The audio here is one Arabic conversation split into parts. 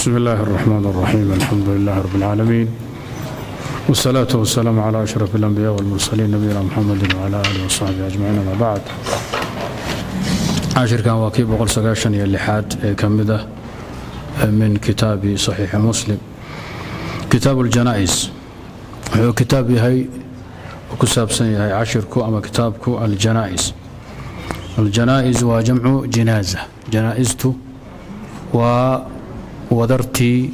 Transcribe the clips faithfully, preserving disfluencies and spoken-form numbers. بسم الله الرحمن الرحيم. الحمد لله رب العالمين، والصلاة والسلام على أشرف الأنبياء والمرسلين نبينا محمد وعلى آله وصحبه أجمعين. ما بعد، عاشر كان واكيب وقل سقاشن يلحاد كمده من كتاب صحيح مسلم، كتاب الجنائز. هو كتابي هي وكساب سنة هي عشركو أما كتابكو الجنائز. الجنائز وجمع جنازة، جنائزته وودرتي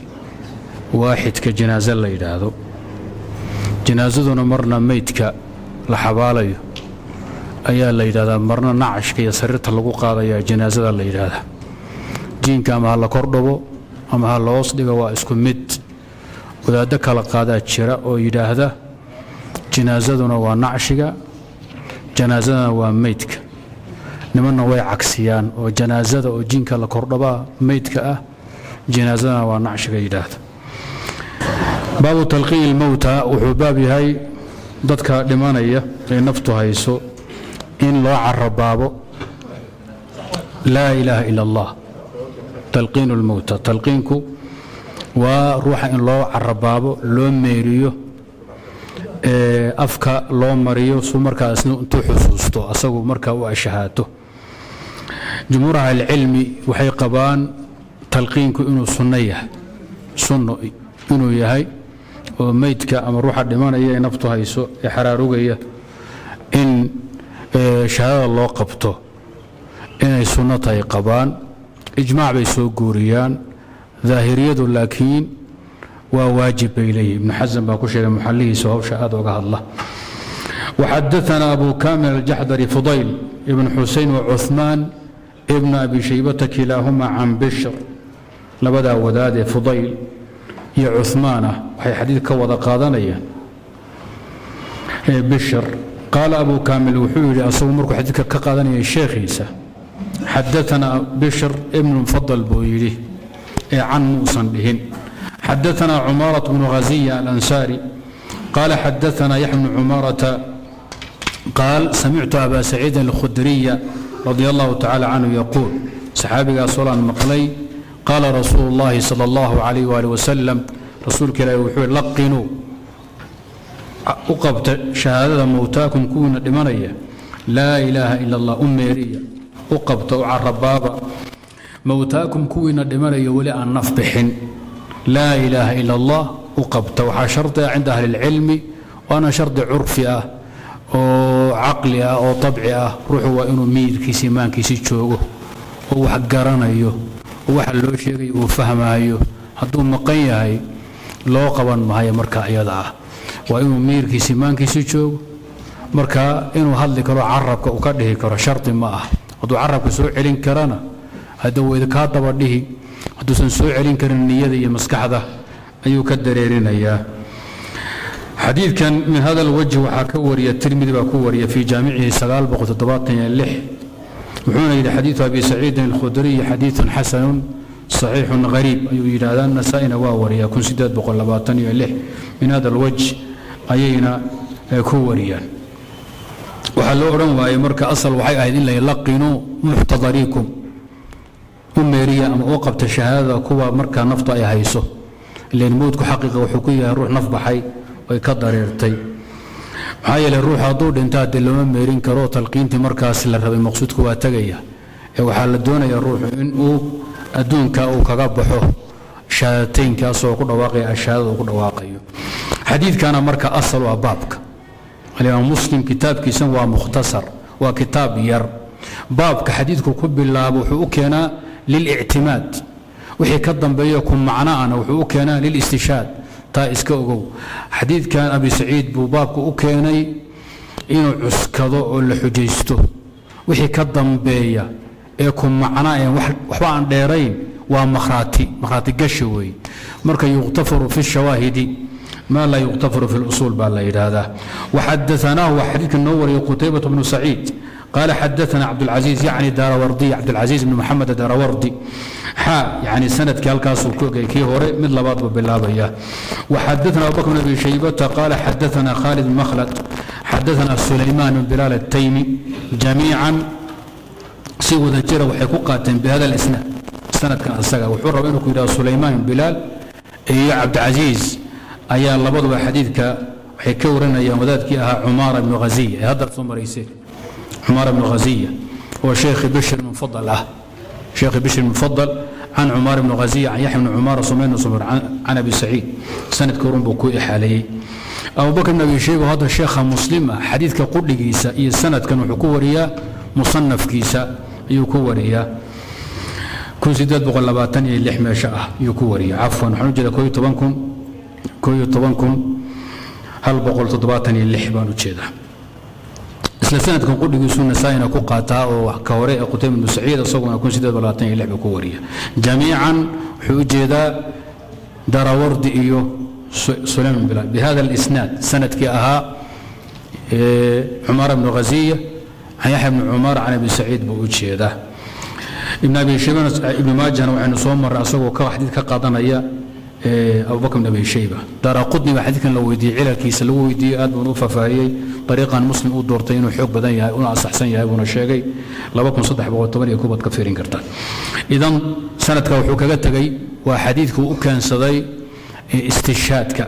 واحد كجنازة اللي يدعو جنازة مرنا ميتك لحبالي أي اللي يدعو مرنا نعش كي يسرت اللقوق هذا يا جنازة اللي يدعو جين كما هلا كوردبو أما هلا أصدق واسكو ميت وإذا دكال قادة الشراء ويدعو جنازتنا ونعشك جنازتنا وميتك نمنا وي عكسيان وجنازة وجينك لكوردبا ميتك أه جنازتنا ونعشك يداد باب تلقي الموتى وحبابي هاي ضدك لمانية لنفتها يسوء إن لا عربابه لا إله إلا الله. تلقين الموتى تلقينكو وروح إن لا عربابه لو ميريو أفكا لو مريو سو مركا أسنو أنتو حسوستو أسو مركا وأشهاتو جمهور العلم وحي قبان تلقينكو إنو سنية سنو إنو يهي وميتك أما روح الدمان إيه نفتو هيسو إحراروك إيه إن شهادة الله قبتو إن سنة هي قبان إجماع بيسو قوريان ظاهرية لكن وواجب إليه. ابن حزم باكوشي محليه سواء شهادة وقال الله. وحدثنا أبو كامل الجحدري فضيل ابن حسين وعثمان ابن أبي شيبة كلاهما عن بشر لبدا وداد فضيل يا عثمان وحي حديث كوضا قادنيا بشر. قال أبو كامل وحولي أصومرك حديث كقادنيا الشيخ عيسى حدثنا بشر ابن مفضل بويلي عن موسى بهن. حدثنا عمارة بن غزية الأنصاري قال حدثنا يحيى بن عمارة قال سمعت أبا سعيد الخدري رضي الله تعالى عنه يقول صحابي صلى المقلي قال رسول الله صلى الله عليه وآله وسلم رسولك لا يوحي لقنوا أقبت شهادة موتاكم كون لمنية لا إله إلا الله أميرية أقبت وعرب بابا موتاكم كون لمنية ولا أن نفضحن لا إله إلا الله وقبت وحشرت عند أهل العلم وأنا شرط عرفي وعقلي وطبعي روحه وإنه ميد كيسي مان كيسي تشوقه هو حقرنا أيوه هو حلوشي وفهمها أيوه هدو مقية هاي لو قبل ما هي مركا يدعى وإنه ميد كيسي مان كيسي تشوقه مركا إنه هذي كرو عربك وكره كرو شرط ما هدو عربك سوء علين كرنا هدو إذا كاتب له حدوسن سو علين كرن نيده يا مسكحده ايو كدريرينيا. حديث كان من هذا الوجه وحكوري الترمذي باكوري في جامعه تسعة آلاف وسبعمئة وستة وسبعين وحنا الى حديث ابي سعيد الخدري حديث حسن صحيح غريب ايو الى هذا النسائي واوريا كن ستة آلاف وسبعمئة وستة وسبعين من هذا الوجه ايينا كوريا وحلو رموا اي مركه اصل وحي اهل الا يلقنوا محتضريكم أميرية أما وقبت شهادة كوا مركا نفط أي هيسو اللي نموتك حقيقة وحقيقة روح نفط بحي ويقدر يرتي هاي اللي روح أضود انتهت اللي أميرين كرو تلقينتي مركا سلر هذا المقصود كوا تقية وحال الدون يروح إنه أدون كأو كقبحه شهادتين كأسو كل واقع الشهادة وكل واقع. حديث كان مركا أصل وبابك الإمام مسلم كتاب كيسن ومختصر وكتاب ير بابك حديثك كب الله وحوكنا للاعتماد وحي كدن بيكم معنا انا وحوكنا للاستشهاد تايس كوغو. حديث كان ابي سعيد بوبابك اوكيني انو عسكدو او لحجيستو وحي كدن بيا ايكم معنا وحبا عن ديرين ومخراتي مخراتي قشوي مركا يغتفر في الشواهد ما لا يغتفر في الاصول بالله هذا. وحدثناه وحديث النور قتيبة بن سعيد قال حدثنا عبد العزيز يعني داروردي عبد العزيز بن محمد داروردي حا يعني سنة كالكاس وكي هوري من لباطب بالله. وحدثنا أبو بكر بن أبي شيبة قال حدثنا خالد بن مخلد حدثنا سليمان بن بلال التيمي جميعا سوى ذكره وحقوقات بهذا الإسناد سنة كان السجع وحرة بينه كده سليمان بلال يا عبد العزيز أيا الله بضوا حديث ك حكورنا يا مدات كها عمارة بن غزية هذا ثم رئيسي عمارة بن غزية هو شيخ بشر من فضل له شيخ بشر من فضل عن عمار بن غزية عن يحيى بن عمار صمين صبر عن أبي سعيد سنة كورن بكوي حاليه أبو بكر النبي شيخ هذا الشيخ مسلمة حديث كقول كيسا إيه سنة كانوا حكوريا مصنف كيسا يكوريا كل سيدات بغلباتن اللي حمى شاء يكوريا عفوا حنجل كوي طبنكم كوي طبنكم هل بقول تضباطني اللي حبان وشيدا إسلا سنة كان قد يسون نسائنا كقاتا وكوري قتيم بن سعيد صوغنا كون سيدات بغلباتن اللي حبى كوريا جميعا حوجيدا دراورد إيو سليمان بلال بهذا الإسناد سنة كأها عمار بن غزية عن يحيى بن عمار عن أبي سعيد بوشيدا ابن أبي شيبة ابن ماجه وعن صوم مرة أصوغ كحديث كقاطنا إياه أبو بكر بن أبي شيبة دار قدني وحديث لو يدي على الكيس لو يدي أدب ونوفا فهي طريقا مسلم ودورتين وحق بدن يا أنا أحسن يا أبونا الشاقي لبكم صدح بقول تمرية كوبا كفيرين كرتان إذا سنة كوحوك جتجي وحديثك وكان صدي استشهادك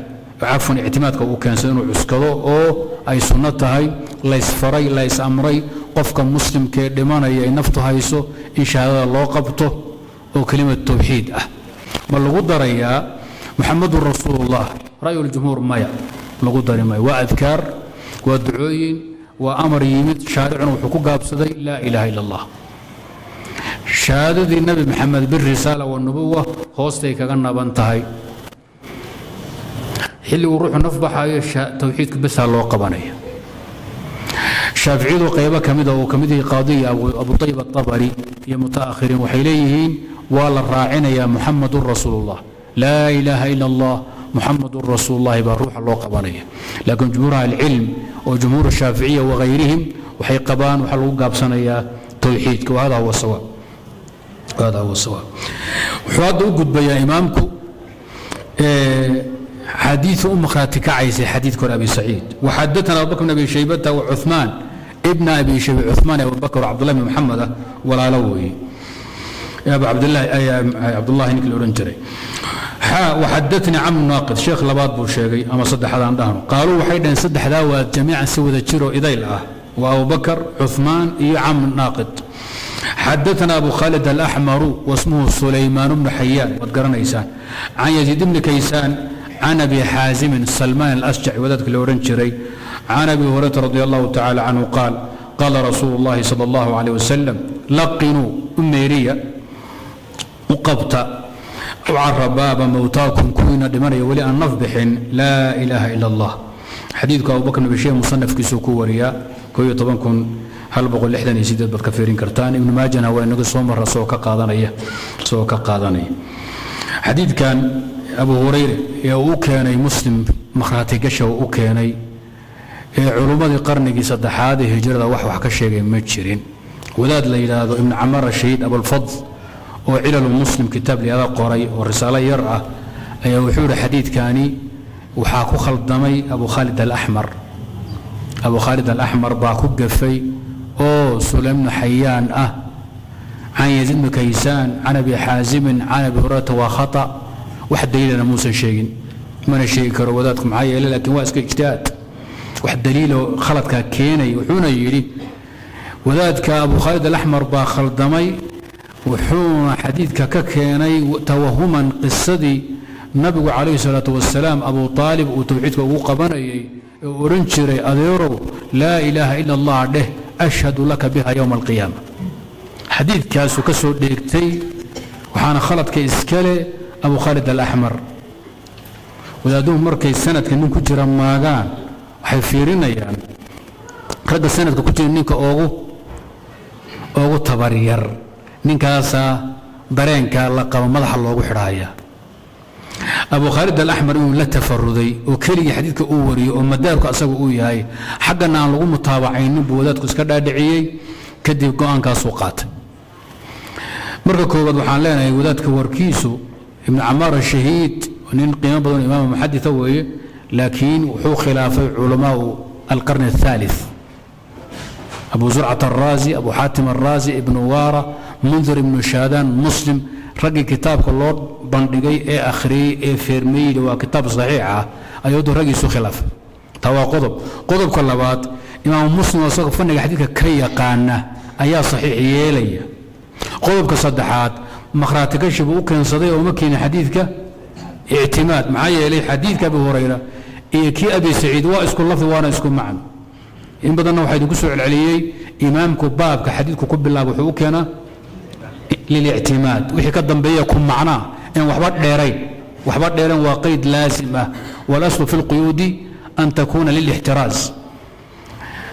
عفوا اعتمادك وكان صدي وعسكره أو أي سنة هاي ليس فري ليس أمري قفك مسلم كدمانا يا نفطها يسو إيش هذا الله قبته وكلمة توحيد أه ما الغدر يا محمد رسول الله رأي الجمهور مايا لغدر مايا وأذكار ودعوين وأمر يمد شارع وحقوقها بصدي لا إله إلا الله شهادة النبي محمد بالرسالة والنبوة هوستي كغنى بنتهي حلو وروح نفبح توحيدك بس هالو قبانية شافعي وقيبة كمدة وكمدة قاضية أبو طيب الطبري يا متأخرين وحيليهين ولا الراعين يا محمد رسول الله لا إله إلا الله محمد رسول الله بروح الله قبانية لكن جمهور العلم وجمهور الشافعية وغيرهم وحي قبان وحلو قابسنا يا توحيدك وهذا هو الصواب هذا هو الصواب وحاد قد يا إمامك حديث أم خالتك عيسى حديث كر أبي سعيد وحدثنا أبو بكر بن أبي شيبة وعثمان ابن أبي شيبة عثمان أبو بكر وعبد الله بن محمد ولا لوي يا أبو عبد الله يا عبد الله هنيك الأورنجري وحدثني عم ناقد شيخ لباد بوشيري أما صدح هذا عن ظهره قالوا وحيدا صدح ذا جميعا سوى ذا تشيرو إذا الله وأبو بكر عثمان إي عم ناقد حدثنا أبو خالد الأحمر واسمه سليمان بن حيان وذكرنا إيسان عن يزيد بن كيسان عن أبي حازم سلمان الأشجعي وذاك الأورنجري عن أبي هريرة رضي الله تعالى عنه قال قال رسول الله صلى الله عليه وسلم لقنوا أميرية وقبطة وعرب باب موتاكم كوينا دمري ولي أن نفضح لا إله إلا الله حديثك أبو بكر بشيء مصنف كسوكو ورياء كوي طبعا كن هل بقول إحدى يزيد بالكفيرين كرتاني ابن ماجه هو أنه صمر سوك قاضانية سوك قاضانية حديث كان أبو هريرة يا أوكاني مسلم مخراتي قشة وأوكاني علوم القرن صدح هذه هجرة وحوح كشيء مجرين ولاد ليلى ابن عمار الشهيد أبو الفضل وعلل المسلم كتاب لهذا قري والرسالة يرأى أي وحور حديث كاني وحاكو خلط دمي أبو خالد الأحمر أبو خالد الأحمر باكو قفي أو سليم حيان أه عن يزيد بن كيسان عن أبي حازم عن أبي هريرة وخطأ واحد دليل موسى شيء من الشيء كرواتكم معايا لكن واسك اجتهاد واحد دليل خلط كاكيني وحونا يري وذاك أبو خالد الأحمر باكو خلط دمي وحوم حديثك ككيني توهما قصدي النبي عليه الصلاة والسلام أبو طالب وتوحيدك وقبني ورنشري أذيرو لا إله إلا الله عليه أشهد لك بها يوم القيامة حديث كاسو كسو ديكتي وحان خلط كإسكالي أبو خالد الأحمر ولادوه مركي السنة كنون كجرا ماغان وحيفيرنا يعني رد السنة كجرا نيكا أوغو أوغو تبارير ننكاسا برينكا لقب مدح الله وحرايا أبو خالد الأحمر لا تفردي وكلي حديثك أوري ومدارك أسوي أوياي حقنا عن لغو متابعين بوذاتك اسكردا دعيي كدي قوانكا سوقات مرة كوباد وحان لنا وذاتك وركيسو ابن عمار الشهيد ونين قيام بدون إمام محدث أوي لكن وحو خلاف علماء القرن الثالث أبو زرعة الرازي أبو حاتم الرازي ابن وارة منذر بن شادان مسلم رجع كتاب كلور بندقي إيه آخري إيه فرمي لو كتاب صحيحة أيود رجع سو خلاف توا قطب قطب كلابات إمام مسلم وصدق فني حديث كي قانة أيا صحيح يلي قطب كصدحات مخراتك شبو كان صديق ومكين حديثك اعتماد معايا لي حديثك أبي هريرة إيه كي أبي سعيد واسكن الله وأنا اسكن معه إن بدنا واحد يقصوا العليي إمامك بابك حديثك قب الله وحوك أنا للاعتماد وحي كالضنبية يكون معناه إن يعني وحبات ديرين وحبات ديرين وقيد لازمة والأصل في القيود أن تكون للاحتراز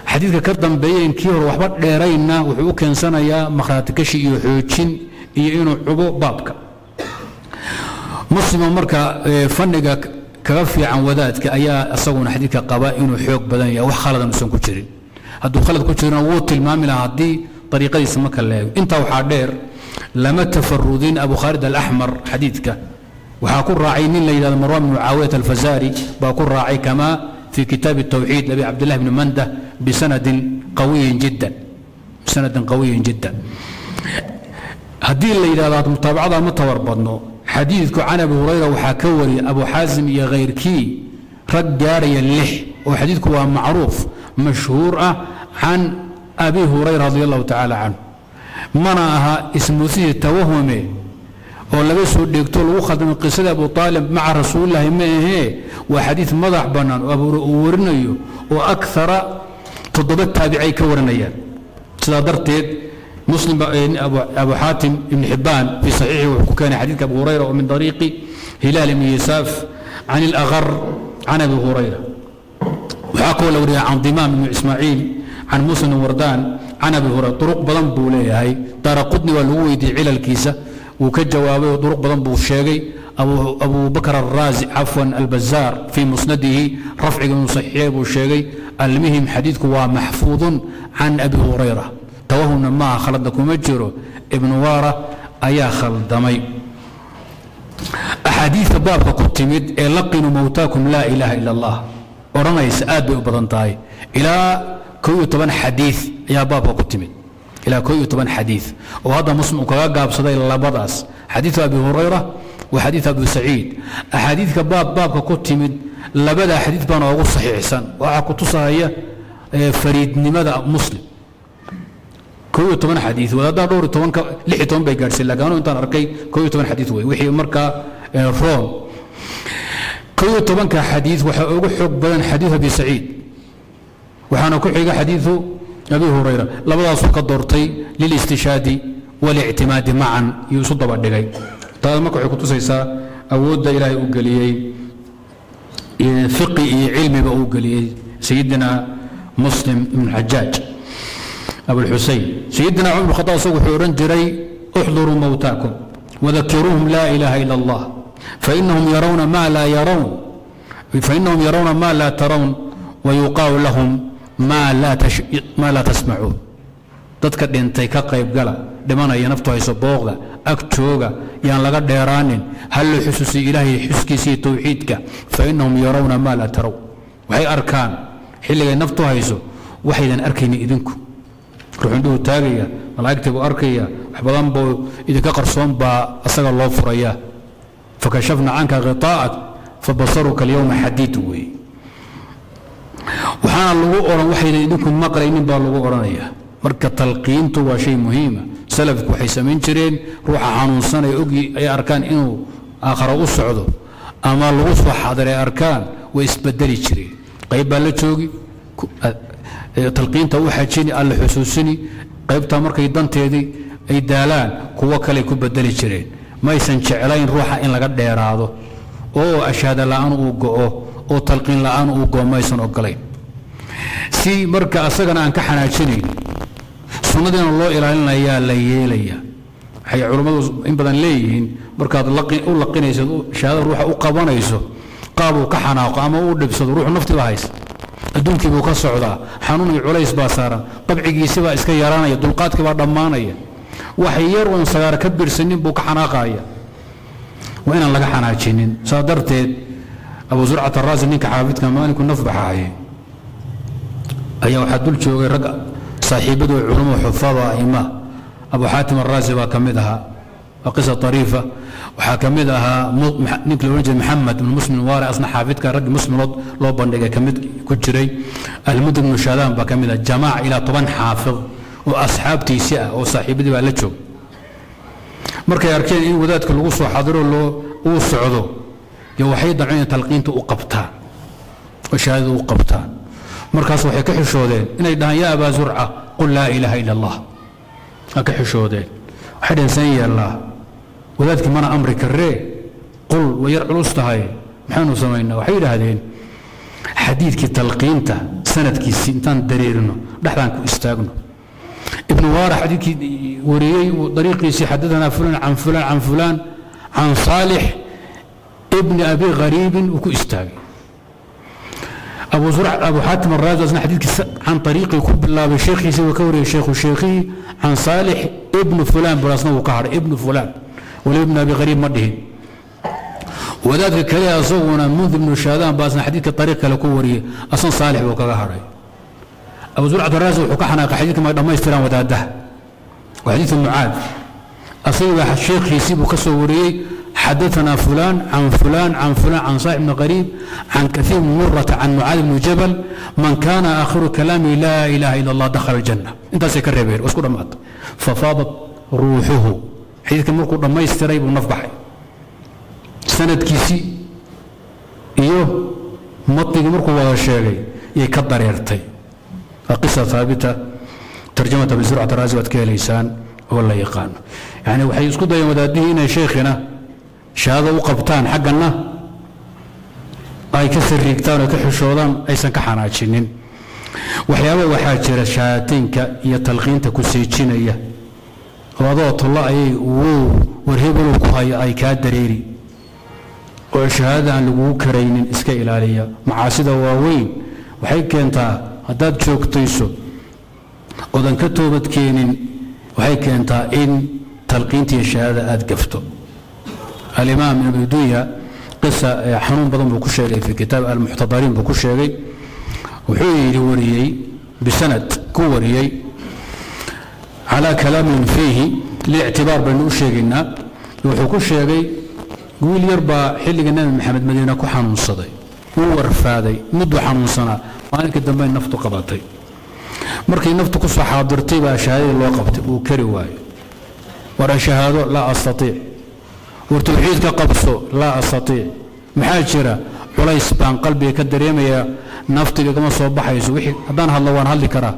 حديثك كالضنبية إن كيور وحبات ديرين وحوك إنسان يا مخاتكشي يحوشين يعينوا عبو بابك مسلم مركا فنقك كغفي عن وداتك أيا أصغون حديثك قبائن وحوك بدنيا وحخالة نسون كتشرين هدو خالد كتشرين ووط المامل هدي طريقة يسمك الله انت وحادير لما تفردين أبو خالد الأحمر حديثك وحاكون راعيين ليلى المروان بن معاوية الفزاري باكون راعي كما في كتاب التوحيد لأبي عبد الله بن منده بسند قوي جدا بسند قوي جدا هدين ليلى متابعة متوربطنو حديثك عن أبي هريرة وحاكوري أبو حازم يا غير كي رد جاري اللح وحديثك هو معروف مشهور عن أبي هريرة رضي الله تعالى عنه مناها اسموسي التوهمي ولا بس الدكتور وخذ من قصة أبو طالب مع رسول الله ما هي وحديث مضح بنان وأبو ورنيو وأكثر تضبط تابعي كورنيا صدرت مسلم أبو أبو حاتم بن حبان في صحيحه وكان حديث أبو هريرة ومن طريق هلال بن يساف عن الأغر عن أبي هريرة وحكوا لو عن ضمام بن إسماعيل عن موسى وردان عن ابي هريره طرق بدن بو ليهي طرقدني ولو ويدي علل كيسه وكجوابه طرق بدن بو شيغي ابو ابو بكر الرازي عفوا البزار في مسنده رفع بن صحيح بو شيغي المهم حديثك هو محفوظ عن ابي هريره توهنا ما خلدكم اجرو ابن واره ايا خلدمي احاديث بابك كتمد لقنوا موتاكم لا اله الا الله ورميس ادو بدنتاي الى كوي طبعا حديث يا بابا قتمت الى كوي طبعا حديث وهذا مسلم كغاب صدي لبداس حديث ابي هريره وحديث ابي سعيد احاديث باب باب قتمت لبدا حديث بان او صحيح حسن وعكتوسايا فريد نمدا مسلم كوي طبعا حديث ولا دور طبعا لحي طبعا بيغارسي لاغانو انت اركاي كوي طبعا حديث وي وخي مركا فروم كوي طبعا حديث وخا اوو خوق بدن حديث ابي سعيد وحنا كحيق حديث أبي هريرة لبدا سوق الدورتي للاستشهاد والاعتماد معا يصد بعد جاي طال ما كحيق تسيسا أود إلى أوجلي فقه علمي بأوجلي سيدنا مسلم بن الحجاج أبو الحسين سيدنا عمر خطأ سوق حورن جري احضروا موتاكم وذكروهم لا إله إلا الله فإنهم يرون ما لا يرون فإنهم يرون ما لا ترون ويقال لهم ما لا تش... ما لا تسمعون dadka dhintay ka qayb gala dhimanaya naftooda booqda agtooga yaan laga dheeraanin hal xusuusi ilaahay xuskiisii tawxiidka fa innahum yarawna ma la taraw waxay arkaan xilliga naftu hayso waxaydan arkayni idinku ruuxu taagaya malaa'igta buu arkaya waxbadan buu idinka qarsoon baa asaga loo furaya fakashafna anka ghitaa'ak fabasaruka al-yawma hadid way وحنا لو أوران وحيد إنكم ما قرينين باللو أورانية مركة تلقين توا شيء مهم سلفك وحيس من جرين روح عن سنة يجي أي أركان إنه آخر أسعده أما الغصب حاضر أركان ويستبدل يجري قيب بالتوجي تلقين توا حجيني الحسوسني قيب تمرك يدان تيدي أي دالان قوة كلي كبدل يجري ما يسنشعلين روح إن لقد يراده أو أشهد لا أن أوجه oo talqiin la'aan uu goomaysan oo galay si marka asagana aan ka xanaajinay sunnadana loo ilaalinayaa la yeelaya ay culimadu in badan leeyihiin marka aad laqin oo laqinayso shaada ruuxa u qabanayso qaab uu ka xanaaqo ama uu dhibsado ruux nafti lahays adduunkii buu ka socdaa xanuun iyo culays baa saaran qabcigiisa baa iska yaraanaya dulqaadka baa dhamaanaya wax yar oo sagaar ka birsanin buu ka xanaaqaya waa inaan laga xanaajinin sadarteed أبو زرعة الرازي نينك حافظ كمان يكون نفبح عليه أيا واحد دول شو رجع صاحب دو علوم وحفاظ أئمة أبو حاتم الرازي وكمدها وقصة طريفة وحاكمدها نكل ونجد محمد من مسلم وارع أصنع حافظك رجل مسلم لوب لوبان كمد كجري المدن وشالام بكمدها جماعة إلى طبعا حافظ وأصحاب تيساء وصاحبتي بالتشو مركي يركين إن وداد كل وصو حضروا له وصعدوا يوحيد عين تلقينته وقبتها وشهدوا وقبتها مركز وحي كحشودين إن يدعي يا أبا زرعة قل لا إله إلا الله كحشودين حد سيئ الله وذلك من أمر كري قل ويرعل أستهاي محانو سمينا وحيد هذين حديث كي تلقينته سند كي سنتان دريرنا دحلان كو استاقنا ابن وارح حديث كي وريي وطريقي سيحدثنا فلان عن فلان عن فلان عن صالح ابن أبي غريب وكو استاقي أبو زرع أبو حاتم الرازي حديث عن طريق يكب الله بشيخي سوى كوري الشيخ الشيخي عن صالح ابن فلان براسنا وقهر ابن فلان ولابن أبي غريب مده وذلك كلا يصونا منذ من الشهدان باسنا حديث الطريق لكوري أصلا صالح وقهر أبو زرع الرازي وحكحنا حديث ما يستلم وتاده وحديث المعاد أصيب الشيخ يسيب كسوري حدثنا فلان عن فلان عن فلان عن صاحب بن غريب عن كثير من مرة عن معاذ بن جبل من كان آخر كلامي لا إله إلا الله دخل الجنة انت سيكرر بير واسكر مات ففاضت روحه حيث كان مركو ما يستريب ونفبحي سند كيسي ايوه مطلق مركو وغشاقي يكدر يرتي القصة ثابتة ترجمة بزرعة رازي واتكي لسان والله يقان يعني وحي يسكت يوم دادينا شيخنا شهادة وقبطان حقنا أي كسر ريكتان وكحشودان أيسن كحناجينين وحيابا وحاجر شهادتينك هي تلقينتا كسيجينية وضعت الله أي وو ورهبلو كوهاي أي كادريري وشهادة عن لقوو كرينين إسكا إلالية معاسدة واوين وحيك انتا هداد جوكتيسو وذن كتوبت كينين وحيك انتا إن تلقينتي الشهادة أتقفتو الإمام ابن بدوية قصة حنون بضم بكشري في كتاب المحتضرين بكشري وحي لوريي بسند كوريي على كلام فيه لاعتبار بأنه شيغنا وحكو شيغي قول يربى حل جنان محمد مدينة كو حنون صدي وورفادي مدو حنون صنع وأنا كدام بين نفط قبطي مركي نفط كسو حاضرتي بقى شهادة اللي وقفتي وكري واي ورا شهادة لا أستطيع وتوحيدك قبصه لا استطيع محاجره وليس بان قلبي كدريميا نفتي كما سو بخايس وخي هدان هلو وان هلي كرا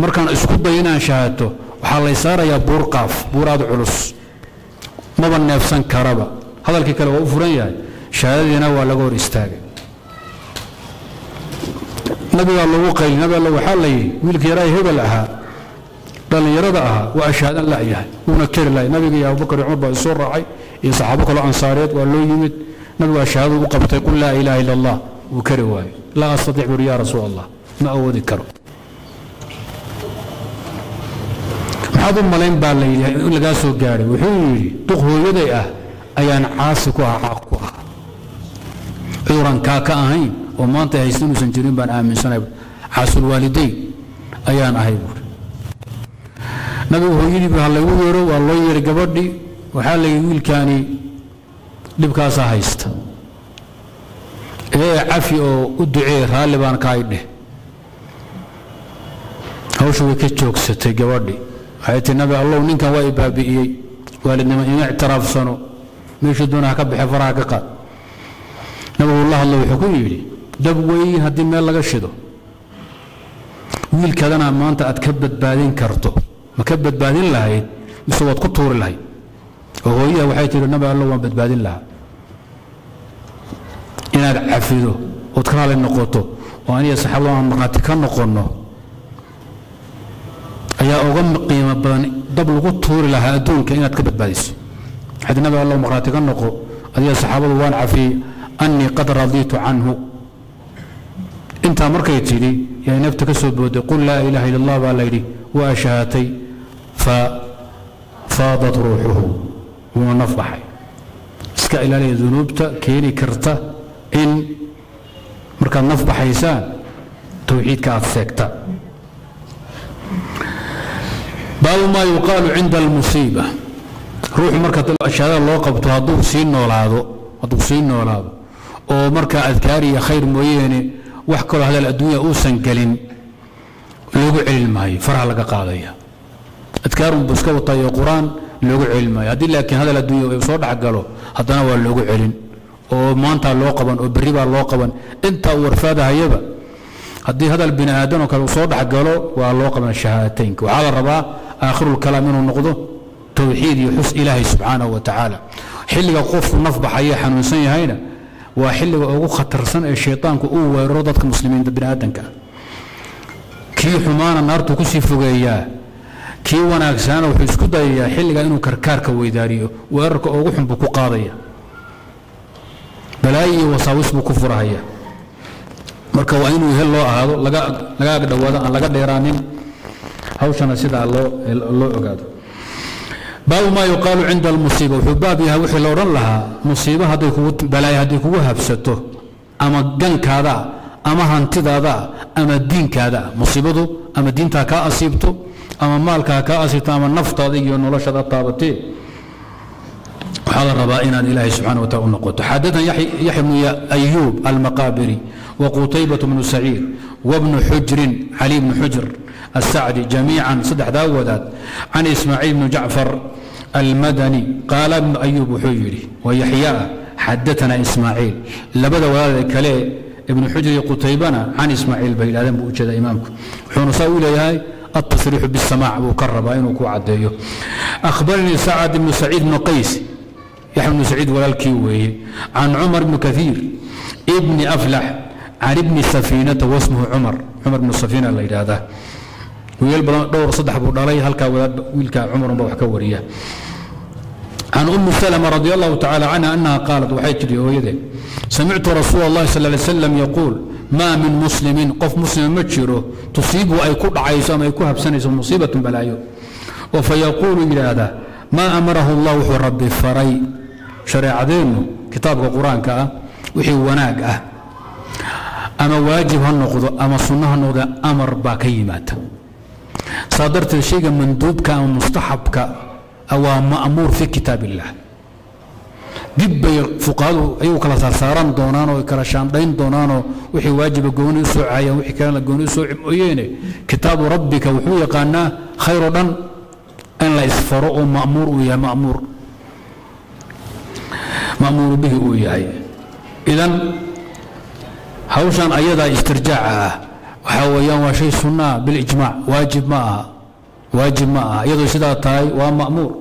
مركان اسكو دينا شهادته waxa la saaraya burqaf buraad culus ma ban neefsan karaba hadalkii kale uu furan yahay shahadadina waa laga hor istaagay nabiga lagu qaynaba la waxa la yiri wiilkii yaray hebel ahaa dhalinyarada ahaa waa ashhad an la ilaha una kir la nabiga yaa Abu Bakr Umar baa soo raacay يا صحابك الأنصاريات ولو يمد نبغى شهادة وقبت يقول لا إله إلا الله وكرواي لا أستطيع يا رسول الله ما أود الكرم هذا ملين بالله يقول لك أسوق جاري وحيري تقهو يدي أه أيان عاسكوها عاقوها عيوران كاكا أهين وما أنت هيسلم سنجرين بان آمن سنة عاس الوالدين أيان أهيبور نبغى هو يدي بهالله يقول والله يرقبني وحال ويلكاني دبكاسا هايست ايه عفي او ادعي هالي بان كايده هوشو كيتشوك ستي جوادي حياتي النبي الله ونكا وايبها بيي والدنا ما اعتراف صنو ميشو دونها كبح فراققا نبي والله الله يحكم يبدي دبوي هدي ميل لقشدو ويلك هذا ما انت اتكبد بالين كرتو مكبد بالين لهايد مصوت كطور لهايد وهي وحي تقول النبي الله ما بدبادين لها إنك عفيده وتكرر النقوطه وأن يصح الله عن مقاتك النقوطه أيا أغم قيمة بان دبل قطور لها دونك إنك بدباديس حتى النبي الله مقاتك النقوطه أن يصح الله وأن عفي أني قد رضيت عنه أنت مركيتي لي يعني نفتك السبود قل لا إله إلا الله ولا وأشهاتي ففاضت روحه هو نفضحي اسكا إلى ذنوبته كيني كرته إن مركان نفضحي إنسان توحيد كافسكته باب ما يقال عند المصيبة روح مركة الشهادة لو قبته هدو سين نولاده هدو سين نولاده أو مركة أذكارية خير مويني وحكوا هذا الأدوية أوسن قلن لوقع علمها فرح لك قاضية أذكارهم بسكوة طي القرآن لوقع علمها هذه لكن هذا الأدوية صور حقله هذا هو لوقع علم أو مانتا لو قبن أو بريبا لو قبن أنت ورفادها يبا هدي هذا البني آدم وكان صور حقله ولو قبن الشهادتين وعلى الرباع آخر الكلام منه نقضه توحيد يحس إلهي سبحانه وتعالى حلق قف النفب حيا حنوسين هينا وحلق أو خطرسن الشيطان كأو ويرضتك مسلمين دبنا آدنك كي حمانا النار تكسي فوقيا كي وناكسان وحس كدايا حلق إنه كركارك ويداريه ويرك أو حن بكو قاضية بلاي وصاوس بكفر هيا مركو إنه يهلو هذا لقى لقى دوادة لقى ديرانين هوشنا سيد الله الله قادر باب ما يقال عند المصيبه وحبابها وحي لو رن لها مصيبه هذه بلايا هذه هبسته اما جنك هذا اما هنتد هذا اما دينك هذا مصيبته اما دينتها كاصيبته اما مالك كاصيبته اما النفط هذه ونولش هذا طابتي وحال الربائنا الالهي سبحانه وتعالى نقول حدثنا يحيى يحيى بن ايوب المقابري وقطيبه بن سعيد وابن حجر علي بن حجر السعدي جميعا صدح داودات عن اسماعيل بن جعفر المدني قال ابن ايوب حجري ويحيى حدثنا اسماعيل لبدا ولادك ليه ابن حجري قتيبنا عن اسماعيل بن ادم بوجد امامكم حين نسوي له التصريح بالسماع وكرب عينك وعديه اخبرني سعد بن سعيد بن قيس يحيى بن سعيد والكيوي عن عمر بن كثير ابن افلح عن ابن سفينه واسمه عمر عمر بن سفينه الله يرضى ويل بلا دور صدح بو دالي هلكا ويلكا عمر بن وحكا وريا عن ام سلمة رضي الله تعالى عنها انها قالت وحي تجري ويده سمعت رسول الله صلى الله عليه وسلم يقول ما من مسلم قف مسلم مجره تصيبه اي كل عيسى ما يكون بسنه مصيبه بلايو وفيقول الى هذا ما امره الله ربي فري شريعتين كتاب القران كا وحي وناقه اما واجب هالنقض اما سنه هالنقض امر باكيمات صادرت الشيء مندوبك أو مستحبك أو مأمور في كتاب الله دب فقالوا أيوة كلا سارساران دونانو كراشان دين دونانو وحي واجب قوني سعيا وحي كان قوني سعيا مؤيني كتاب ربك وحي قاناه خير لن أن لا يسفروا مأمور ويا مأمور مأمور به وياي إذن هوشان أيضا استرجاعها وحويان وشيء سنة بالإجماع واجب معها واجب معها يضي سدى تاي ومأمور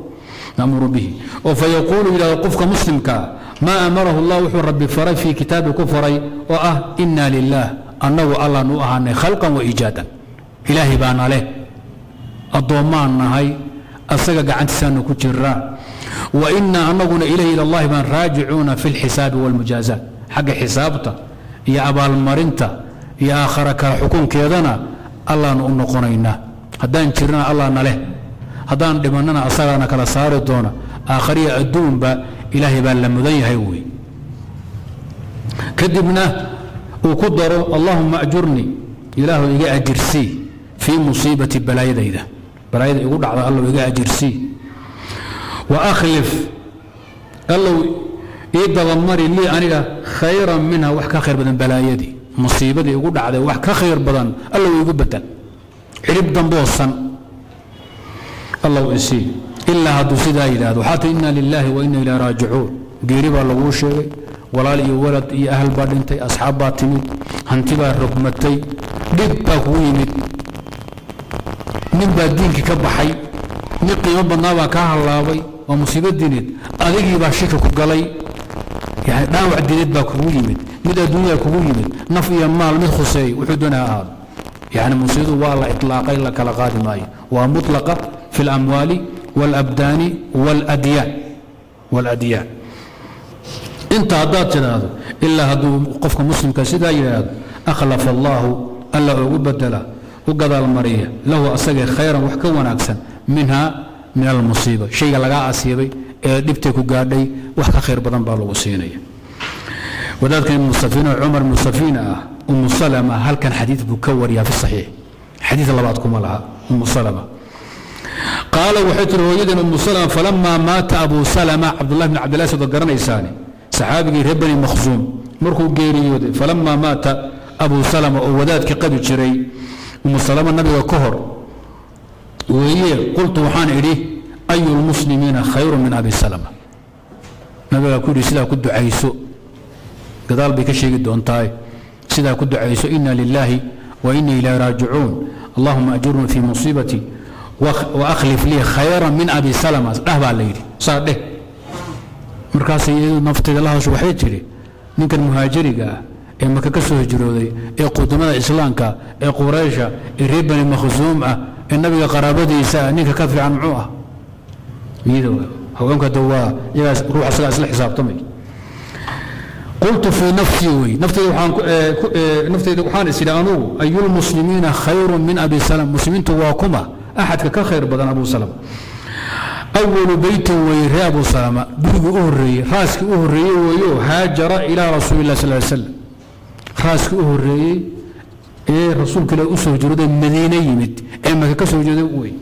مأمور به وفيقول إلى قفك مسلمك ما أمره الله وحي ربي فري في كتاب كفري وأه إنا لله أنه الله نوعا خلقا وإيجادا إلهي بان عليه الضمان هاي أسقى عن سانو كجرا وإنا أنغنا إليه إلى الله من راجعون في الحساب والمجازات حق حسابته يا أبا المرنتا يا آخرك حكم كيدنا الله نقنينا هدان جرنا الله نله هدان دمننا أصلنا كلا صار دونا آخرية الدون با إلهي بان لم يهوي كذبنا وقدر اللهم أجرني إلهي يجي أجرسي في مصيبة بلايا ذا بلايا يقول على الله يجي أجرسي وأخلف الله يتضمر لي أنا خيرا منها وحكا خير بدن بلايا دي مصيبة يقول على واحد كخير بدن الله يقول بدن عرب دنبوصا الله يسير إلا هذا سيدا إلى هذا حتى إنا لله وإنا إلى راجعون قريب الله وشيء ولا لي ولد يا أهل بارنتي أصحاب باتني هنتبه ركمتي دبا هويمت نبا دينك كبحي نقي ربنا وكاه الله ومصيبة دينت أذيك باشكك قلي يعني داوع دينت باكويمت مد الدنيا كويمد نفي مال مد خسي وحدنا هذا يعني مصيده والله اطلاقا لك القادمه ومطلقه في الاموال والابدان والاديان والاديان انت هدات هذا الا هدو قفك مسلم كسيدا يا اخلف الله الا وبدله وقضى المريه له اسغ خيرا وحك وناكسن منها من المصيبه شيء لغا اسيبي دبته كو غاداي وحك خير بدن با لو سينيه وذلك المصطفين عمر مصطفين ام سلمة هل كان حديث بكوريا في الصحيح حديث الله بعدكم لها ام سلمة قال وحيت الوجود أم سلمة فلما مات أبو سلمة عبد الله بن عبد الله سد قرن إساني صحابي ربني مخزوم مركو جيري فلما مات أبو سلمة ووداتك قد جري أم سلمة النبي وكهر وهي قلت وحان إليه أي المسلمين خير من أبي سلمة نبي أقول سلا كد عيسو قدال بكشي قد أنتاي سلا كد عيسو إنا لله وإنا إلى راجعون اللهم أجرني في مصيبتي وأخلف لي خيرا من أبي سلمة أهبا ليلي صار له مركاسي نفط الله شو حيتري نينك المهاجري قا إيه مكة كسر هجرودي إيه قدماء الإسلام كا إيه قريشة إيه ريبني مخزومة النبي قرابتي إساء نينك كفي عن معوها يدو هو يومك دوا يا روح أسلح أسلح حساب طمي قلت في نفسي وي نفطي وحان نفطي وحان إسلامو أي المسلمين خير من أبي سلمة مسلمين تواكما أحد كخير بدن أبو سلمة أول بيت ويري أبو سلمة بيقول أهري راسك أهري ويو هاجر إلى رسول الله صلى الله عليه وسلم راسك أهري إيه رسولك لا أسوه جرود المدينة يمت إما كسوه جرود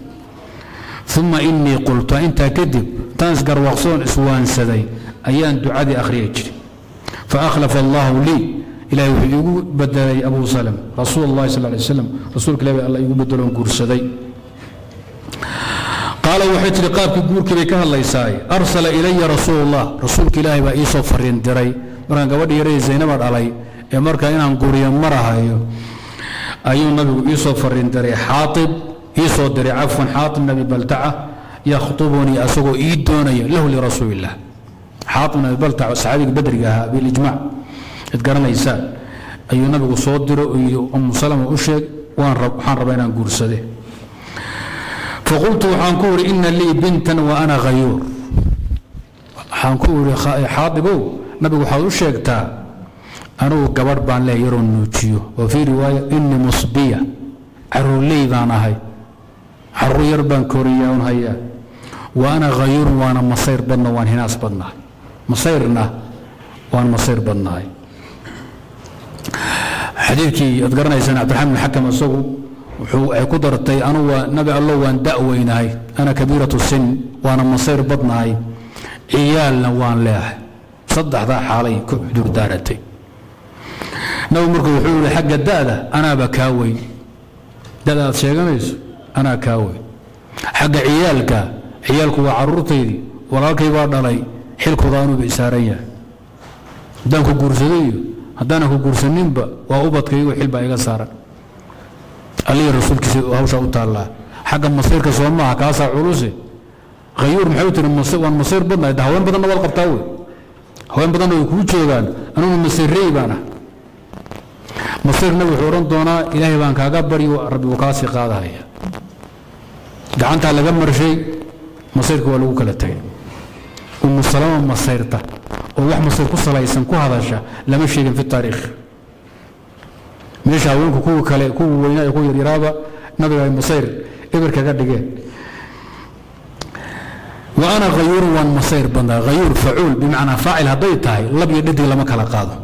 ثم إني قلت أنت كذب تنسقر وقصون إسوان سدي أيان دعادي أخري أجري فأخلف الله لي إلى يقول بدل أبو سلمة رسول الله صلى الله عليه وسلم رسولك لا الله يقول بدلهم كرسدي قال وحيت لقابك قورك بكه الله يساي أرسل إلي رسول الله رسولك إلهي وإيسو فرين دري مران قوادي يري زينب علي يا مركا إنا نقوري مرها أيو أيو النبي إيسو فرين دري حاطب إيسو دري عفوا حاطب نبي بلتعة يخطبني أسوق إيدوني له لرسول الله حاطب نبي بلتعة صحابيك بدرقها بالإجماع اتقرنا يساي أيو النبي صوت دري أم سلمة أشيك وأن رب حان ربنا نقور سديه فقلت حانكور إن لي بنتا وأنا غيور حانكور حاضبو نبي حاضر شيكتا أنا وقبر بان لا يرون نوتشيو وفي رواية إني مصبية عرو لي بان هاي عرو يربان كوريا هيا وأنا غيور وأنا مصير بنا وأنا هناس بنا مصيرنا وأنا مصير بنا هاي حديثي أذكرنا يا سيدنا عبد الرحمن الحكم الصوب وحو قدرتي أنا ونبي الله وأن دأويناي أنا كبيرة السن وأنا مصير بطناي عيالنا وأن لاح صدح ذا حالي كحدور دارتي نو مركو وحول حق الدالة أنا بكاوي دالة شيغانيس أنا كاوي حق عيالك عيالك وعرورتي وراكي وردالي حلك ضانو بإسارية دانكو كورسدي هدانكو كورسنين با وأوبطكي وحلبا إيغا سارة علي رسول كسي هوشا وطالع حق المصير كسوما كاسع عروسي غيور محوتر المصير والمصير بدنا دهوين بدنا والقبطاوي هوين بدنا وكوتشيبان انا من مصيري بانا مصير نبي حوران دونا الهي بان كاكبري وربي وكاسي قاضى هيا دعنت على جمر شيء مصيرك ولو كلتين ام السلامه مصيرته وروح مصير قصه ليسن كو هذا الشيء لم يشيل في التاريخ meesha uu ku ku kale ku weynaay ku yiraaba nabiga musayr ibir kaga dhigeen wa ana ghayur wa musayr banda ghayur fa'ul bimaana fa'il haday tahay lab yidhi lama kala qaado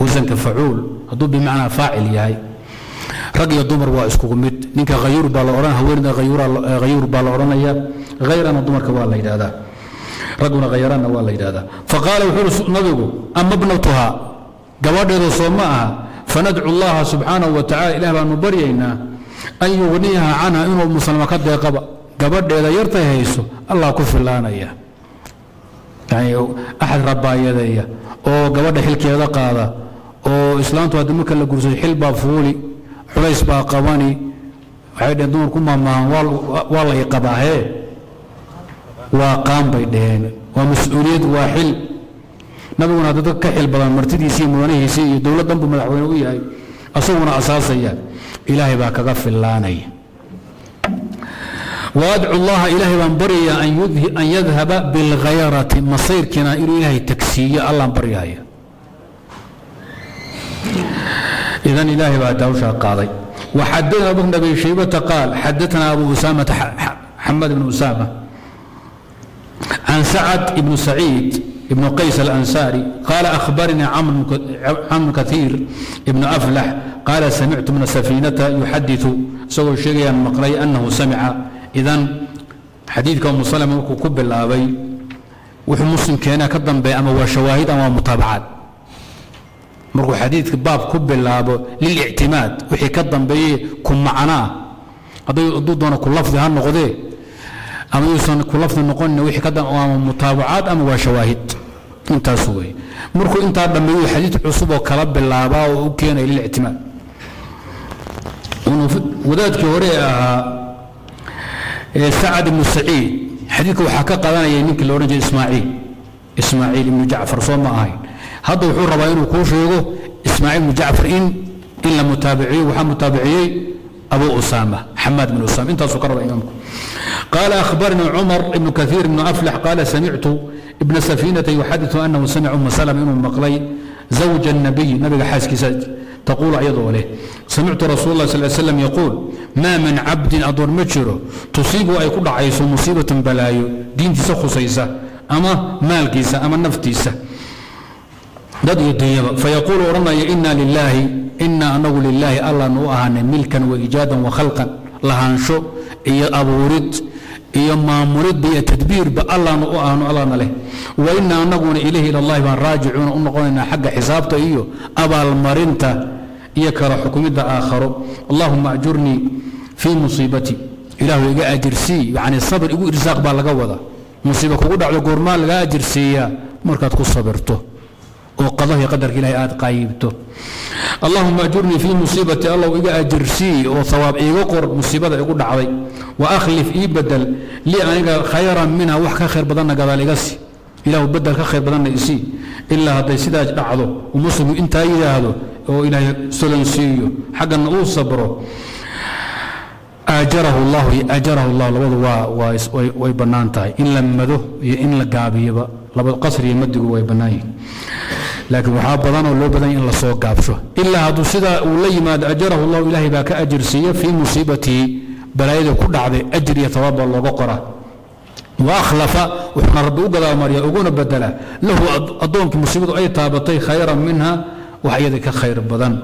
wazanka fa'ul hadu bimaana fa'il yahay rag iyo dumar waa isku mid ninka ghayur baa la oran haweenada ghayur ghayur baa la oranaya ghayrana dumarka waa la yiraahdaa raguna ghayrana waa la yiraahdaa faqala wuxuu nabigu amma ibnatuha gabadheedo Soomaa فندعو الله سبحانه وتعالى إلى أن نبرينا أن يغنيها عنها إنه مسلم قد يقبأ قبل إذا يرتاح يسوع الله كفر لنا إياه يعني أحد ربا يدي أو قبل حلك هذا قاضى أو إسلام تودي مكلا جرسي حلبا فولي حليس با قواني عيد الدور كما ما والله يقبعه وقام بيدهن ومسؤولية وحل نبغونا دتك كحل بدل مرتدي سي مدنه سي دولة دنب مدحوينه u yahay asaguna asaasaya ilaahay baa kaga fillaanay waad'u allah ilaahay baan bariya an yudhi an yadhhaba bil ghayrati masirkina ilaahay taksiya allah bariyaya idan ilaahay baa dawsha qaaday wa haddana abu nabi shaybata qaal haddathana abu usama muhammad ibn usama an sa'ad ibn sa'id ابن قيس الأنصاري قال أخبرني عمرو كثير ابن أفلح قال سمعت من سفينة يحدث سوى شيئا مقري أنه سمع إذن حديث أم سلمة وكو كب اللابي وحو مسلم كينا كدن بي أما وشواهد أما متابعات مركو حديث باب كب اللابي للاعتماد وحي كدن بي كم معناه هذا يقضون دون كل لفظ هالنقضي أما يوصن كل لفظ نقولنا وحي كدن أما متابعات أما وشواهد انت سوي مركو انت لما يقول حديث عصوبة وكلب اللابي وكينا للاعتماد وذلك هوري سعد بن سعيد حديثك وحكاك أنا يمينك اللي ورجل إسماعيل إسماعيل بن جعفر فما هاي هذا وحور ربايين وكوش يقول إسماعيل بن جعفر إن إلا متابعي وحام متابعي أبو أسامة حماد بن أسامة أنت سكر رأيكم. قال أخبرنا عمر بن كثير بن أفلح قال سمعت ابن سفينة يحدث أنه سمع أم سلمة أم مقلي زوج النبي نبي حاسك سجد تقول أيضا عليه سمعت رسول الله صلى الله عليه وسلم يقول ما من عبد أدور مجره تصيبه أي كل عيس مصيبة بلايو دين تسخو سيسة أما مال كيسة أما نفتيسة فيقول رمي إنا لله إنا أنه لله الله نؤهن ملكا وإيجادا وخلقا لهانشو إيا أبو ورد إيا ما مرد إيا تدبير بالله نؤهن الله نله وإنا أنه إليه إلى الله من راجعون أنه حق حسابته إيو أبا المرنتا يكره حكم الآخر اللهم أجرني في مصيبتي إله يجا أجرسي يعني الصبر يقول إرزاق بالقوة مصيبة كقول على جورمال لا أجرسي مركتك صبرته وقضاه يقدر إلهي آت قايبته اللهم أجرني في مصيبتي الله يجا أجرسي وصواب يقر مصيبة يقول علي وأخلف إي بدل لي أنا خيرا منها وحكا خير بدلنا قضاء لقسي إله بدل خير بدلنا يسي إلا هذا يسيد أجعله ومسلم أنت هذا وإلى سلنسيو حقا نقول صبره أجره الله أجره الله لبض ويبنانتاي إن لم مده إن لقابي يبقى لبض قصر يمدق ويبناي لكن محابظان ولو بدن إلا صوت قابشه إلا هذا سيدا ولي ما أجره الله إلهي باك أجر سي في مصيبتي بلايده كل عضي أجر يتواب الله بقرة وأخلف وحنا ربي أقلا مريا أقول بدلا له أظنك مصيبته أي تابطي خيرا منها وحياتك خير بدن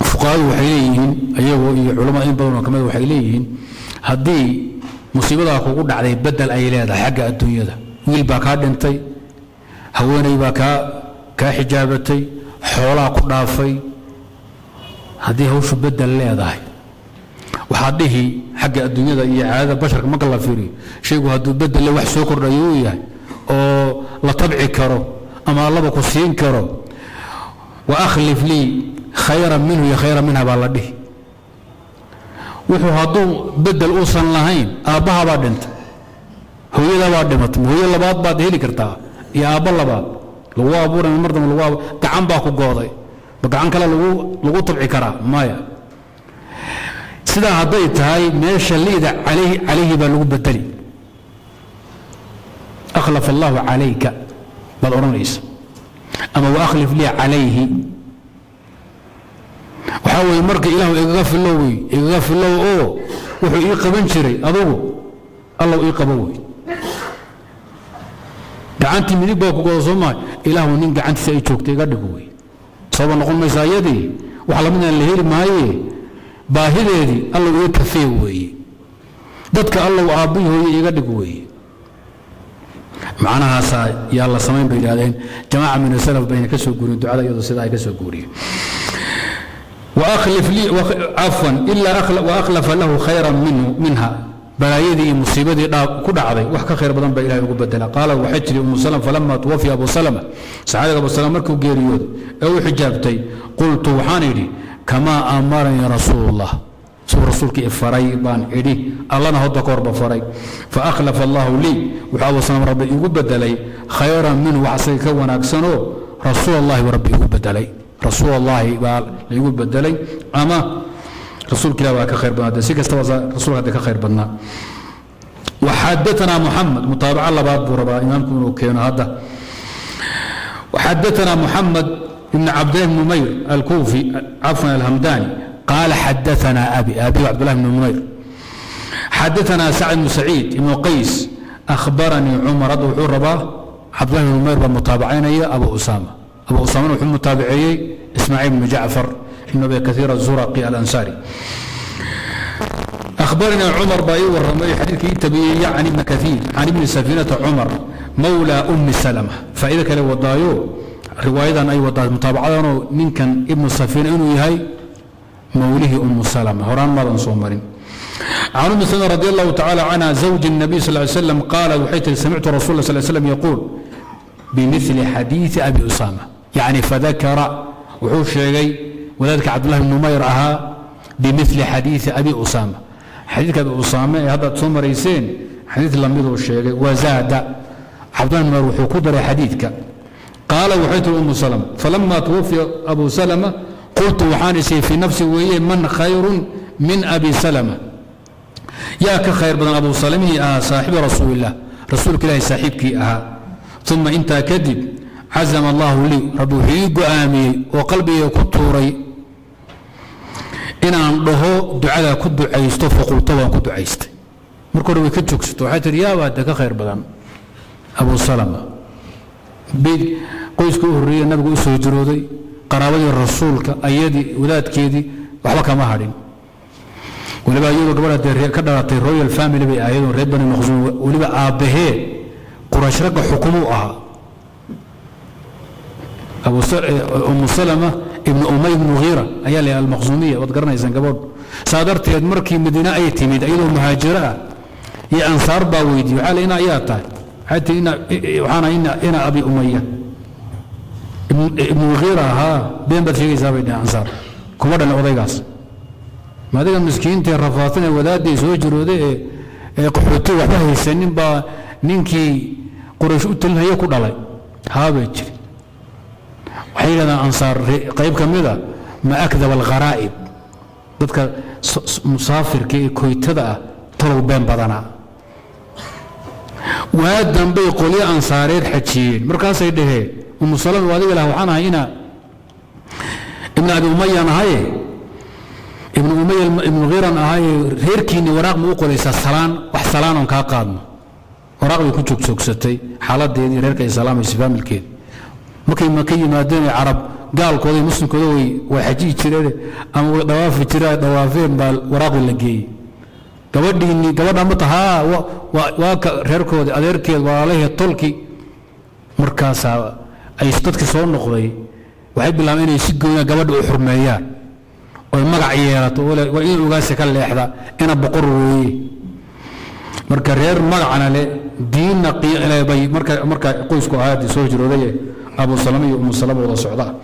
فقال وحيليين أيوه علماء بدن وكمان وحيليين هدي مصيبة أقول عليه بدل أيلاد حق الدنيا ده ويلباكا دنتي هوني باكا كحجابتي حولا قنافي هدي هوش بدل لا ده وحده حق الدنيا ده هذا بشر ما قال فيري شيء هدو بدل لوح سوق الريوية أو لطبعي كرو أما الله بكسين كرو وأخلف لي خيرا منه يا خيرا منها بالله وحو هادو بدل أوصان لهين أباها بعد أنت هو إذا بعد متم هو إلا بعد بعد هيلي كرتا يا أبا الله بعد لو أبورا من المرضى لو أبورا دعم باكو قاضي بدعم كلا لو لو طبعي كرا مايا سيدا هاديت هاي ماشي اللي ده عليه عليه بلو بدلي أخلف الله عليك بالأورانيس أما وأخلف لي عليه وحاول مركي إله إيقاف اللوي إيقاف اللوي أوه وحو إيقا منشري أضوه الله إيقا بوي دعانتي من إيقا بوكو صماي إله نين دعانتي سيتشوكتي قد بوي صوبا نقول مسايدي وحالا من الهير ماي باهيدي الله إيقا فيوي دتك الله أبيه إيقا بوي معناها سا يلا سمين بيجادين جماعة من السلف بين كسو قوري دعاء يضو سداي كسو قوري وأخلف لي عفوا إلا أخلف وأخلف له خيرا منه منها بلايدي مصيبتي كل عضي وحكى خير بدن بإلهي وقبدنا قال وحجري أم سلمة فلما توفي أبو سلمة سعادة أبو سلمة مركب قيريود أو حجابتي قلت وحاني لي كما أمرني رسول الله سو رسولك إفراي بان إدي الله نهض قرب فراي فأخلف الله لي وحاول صنم ربي يقبل علي خيرا منه وعسيك ونكسنه رسول الله وربي يقبل علي رسول الله يقبل علي أما رسولك لا وك خير بنا دسيك استوزع رسولك دك خير بنا وحدثنا محمد متابع الله باب وربا إمامكم وكينا هذا وحدثنا محمد بن عبد الله بن نمير الكوفي عفوا الهمداني قال حدثنا أبي أبي عبد الله بن نمير حدثنا سعد بن سعيد بن قيس أخبرني عمر رضي الله عنه عبد الله بن نمير بالمتابعين يا أبو أسامة أبو أسامة وحن متابعي إسماعيل بن جعفر بن أبي كثير الزرقي الأنصاري أخبرنا عمر بايو الرملي حديث تبي يعني ابن كثير عن ابن سفينة عمر مولى أم سلمة فإذا كان وضايو رواية أي وضايو متابعة من كان ابن سفينة إنه يهي موليه أم سلمة هران ماذا صومرين عن أم سلمة رضي الله تعالى عنها زوج النبي صلى الله عليه وسلم قال وحيت سمعت رسول الله صلى الله عليه وسلم يقول بمثل حديث أبي أسامة يعني فذكر وحوش شيء وذلك عبد الله بن نمير أها بمثل حديث أبي أسامة حديث أبي أسامة هذا صومريسين حديث لم يروي شيء وزاد عبد الله بن نمير وحكودر حديثك قال وحيت أم سلمة فلما توفي أبو سلمة قلت وحانسي في نفسي وهي من خير من أبي سلمة يا كخير بدن أبو سلمة آه صاحب رسول الله رسولك الله صاحبك آه ثم أنت كذب عزم الله لي ربو حيق آمي وقلبي يكتوري إن عنده دعاء كدو عيسته فقلت له كدو عيسته مركور ويكتشك ستو حتى رياوة كخير بدن أبو سلمة بيد قيس كوهرية النبي قيس هجرودي قراوي الرسول كأيدي ولاد كيدي وحبك مهرين ولبا يقول قبل الدرير كدرت الرويال فاميلي بأيدهم ربنا مخزون ولبا آبه قريش رجع حكموها أبو سر أم سلمة ابن أمية بن مغيرة أيال المخزومية وذكرنا إذا قبل صادرت يد مركي مدينة أي تيميد أيدهم مهاجرة هي أنصار باويدي وعلينا إياتا حتى إنا وحنا إنا إنا أبي أمية ابن غيره ها بين بتشيء زايد أنصار كمرة الأوضيعاس ما ذيك المسكين ترفعتنا ولادي زوج رودي قحطي وحده السنين با نينكي قريش أتلنا يكود عليه ها بيجري وحيلنا أنصار قريب كم ذا ما أكذب الغرائب ذكر مسافر كي كويتذا طلوا بين بدنا وهذا بيقولي أنصارين حكين مركز يديه أم سلمة وهذه له عنها هنا ابن أبي أمية نهاية ابن أمية ابن غيره نهاية هيركيني وراق موقول يسالان وحسالان كاقادنا وراق يكون تكتوك ستي حالات دي هيركي سلام يسفام الكيد مكي مكي نادين عرب قال كودي مسلم كودي وحجي تيري أما دوافي تيري دوافين بالوراق اللي جاي قبل إني قبل أمتها وواك هيركودي هيركي وعليه التركي مركاسة أي صدق صور نقضي وعيب الله من يشجعنا قبل الحرمية والمقع عيارات ولا وإيه وقاسك اللي أحدا أنا بقروي مركرير مقعنا لي ديننا قي إلى بي مرك مرك قيسكو عادي سوجر وذي أبو سلمي وأم سلمة ولا سعداء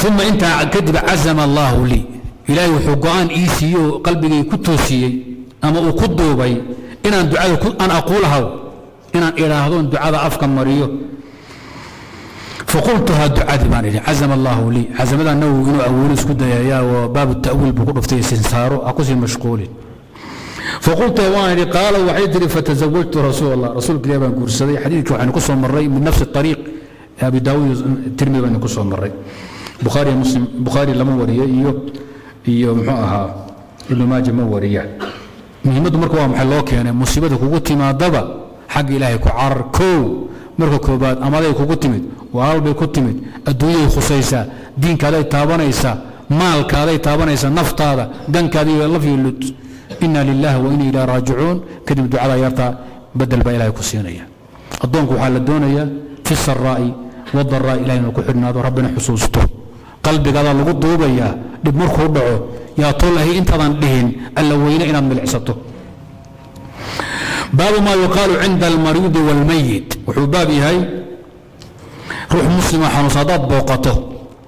ثم أنت كذب عزم الله لي إلهي وحقان إيسيو قلبي كتوسي أما أقدو بي إن الدعاء أن أقولها إن إلى هذون دعاء أفكار مريو فقلت هذا دعاء مالي عزم الله لي عزم هذا انه انه اولس كده يا وباب التاويل بقول في سنساره اقصد المشغولين فقلت وانا قال وعدري فتزوجت رسول الله رسول الله بن قرسدي حديثك عن قصه مري من نفس الطريق ابي داوود الترمذي بن قصه مري بخاري مسلم بخاري لما وريه ايوه ايوه محاها انه ما جمع وريه مهمته مركوا محلوك يعني مصيبته كوغو تيمادبا حق الهي كعركو مركو كوباد اماده كوغو تيمد وألبي كتمت الدنيا خصيصة دين كذا تابنيسا مال كذا تابنيسا نفط هذا دن كذا الله في اللد إن لله وإنا إلى راجعون كذب دعاء يرتا بدل بإله كسينية الدنك وحال الدنيا في السراء والضراء إلى أن كحرنا ربنا حسوسته قلبي قال الله قد وبيا لبمرخ ربعه يا طله أنت ظن بهن اللوين إلى من العصته باب ما يقال عند المريض والميت وحبابي هاي روح مسلمة حنصادات بوقته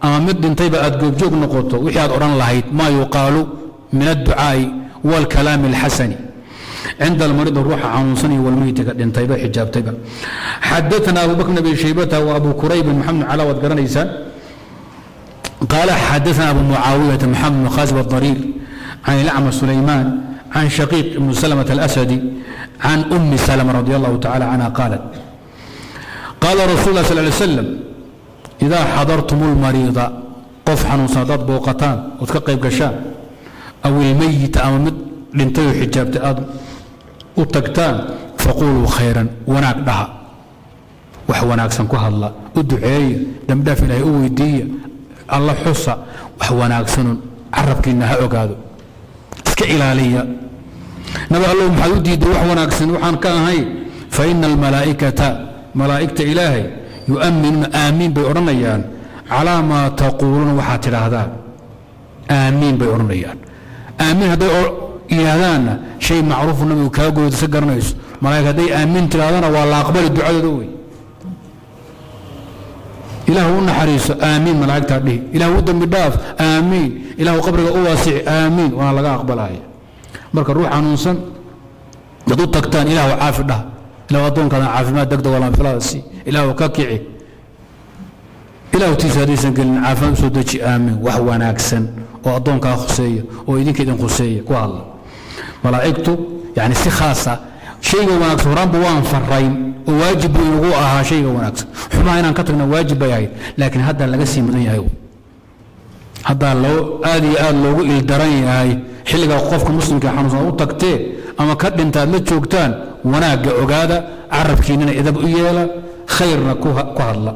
أما مد طيبة أدقوب جوج نقطه وحياد أوران لهيت ما يقال من الدعاء والكلام الحسن عند المريض الروح حنصني والميت قد طيبة حجاب طيبة حدثنا أبو بكر بن شيبة وأبو كريب محمد علاوة قرنيسان قال حدثنا أبو معاوية محمد بن خازب الضرير عن الأعمى سليمان عن شقيق بن سلمة الأسدي عن أم سلمة رضي الله تعالى عنها قالت قال رسول الله صلى الله عليه وسلم إذا حضرتم المريض قف حنوصادات بوقتان وتكقيب قشان أو الميت أو مد لنتيو حجابت آدم وتقتان فقولوا خيرا وناك لها وحواناك سنكوها الله ادعي دم دافي لها أويدية الله حصى وحواناك سنن عرفك إنها أوكادو iska ilaaliya nabi allah maxuu diiday wax wanaagsan waxaan ka ahay fa innal malaa'ikata malaa'ikta ilaahi yu'minuna aamin bay oranayaan ala ma taquluna waxa tiraahdaa aamin bay oranayaan aamin haday ilaadaana shay macruuf nabi ka goodo si garanayso malaa'ikta haday aamin tiraadana waa la aqbali ducadooda way إلهو نحريص آمين ملاك تعديه إلهو دم بداف آمين إلهو قبرك أواسع آمين وأنا لقى أقبلها مركب روح عنوسا يدود تكتان إلهو عافر له إلهو أدون كان عافر ما دقدق ولا فلاسي إلهو كاكعي إلهو تيس هديسا قلن عافر مسودتش آمين وهو ناكسا وأدون كان خسية وإذن كدن خسية والله ملائكته يعني سي خاصة شيء وناكس ورامبو وانفرين واجب وقوعها شيء وناكس حما هنا كتبنا واجب يعيد لكن هذا اللي قسي مدني هاي هذا لو آدي آد لو الدرين هاي حلقة وقفك مسلم كحمزة وطقتي أما كد انت متشوكتان وناك عقادة عرف كيننا إذا بقيالا خيرنا كوها الله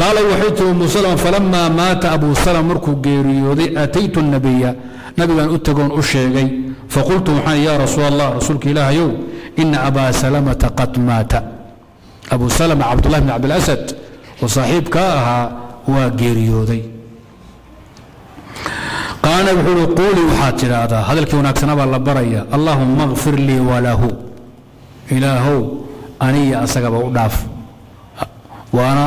قال وحيته أم سلمة فلما مات أبو سلمة مركو جيريودي أتيت النبي نبي أن أتقون أشيغي فقلت يا رسول الله رسولك إله يوم إن أبا سلمة قد مات أبو سلمة عبد الله بن عبد الأسد وصاحب كاها وجيريودي قال بحلو قولي وحاتر هذا هذا الكي هناك سنبع الله بريا اللهم اغفر لي وله إلهو أني أسقب أعداف وأنا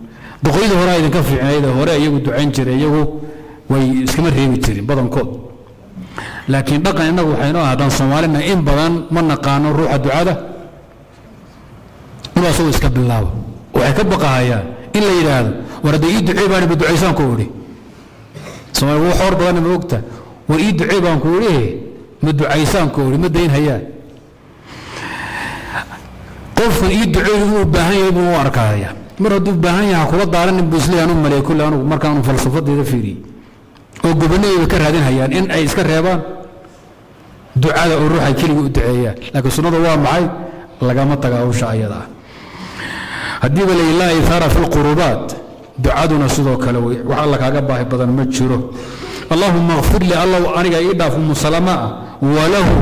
بقيده هراء إذا كفي عيده هراء يجود عين جري يجو ويسكمر هي بتري بدن كود لكن بقى إنه حينه هذا صوالنا إن بدن من قانون روح الدعاء ولا سوى سكب الله وعكب بقى هيا إلا إذا ورد يدعي بان بدعي سان كوري صوال هو حر بدن من وقته ويدعي بان كوري مدعي سان كوري مدين هيا قف يدعي هو بهاي بوارك هيا mar hadduu baahan yahay kula daalan buusliyaanu maleekulaan uu markaanu falsafadeeda fiiri oo gobanayba ka raadin hayaan in ay iska reebaan ducada oo ruuxa kaliya u duceeyaa laakiin sunnada waa maxay laga ma tagaa oo shaayada haddii wala ilaahi fara fil qurubat ducaduna sidoo kale way waxa la kaaga baahi badan ma jiro allahumma ighfir li allah wa aniga ii dhaaf muslima wa lahu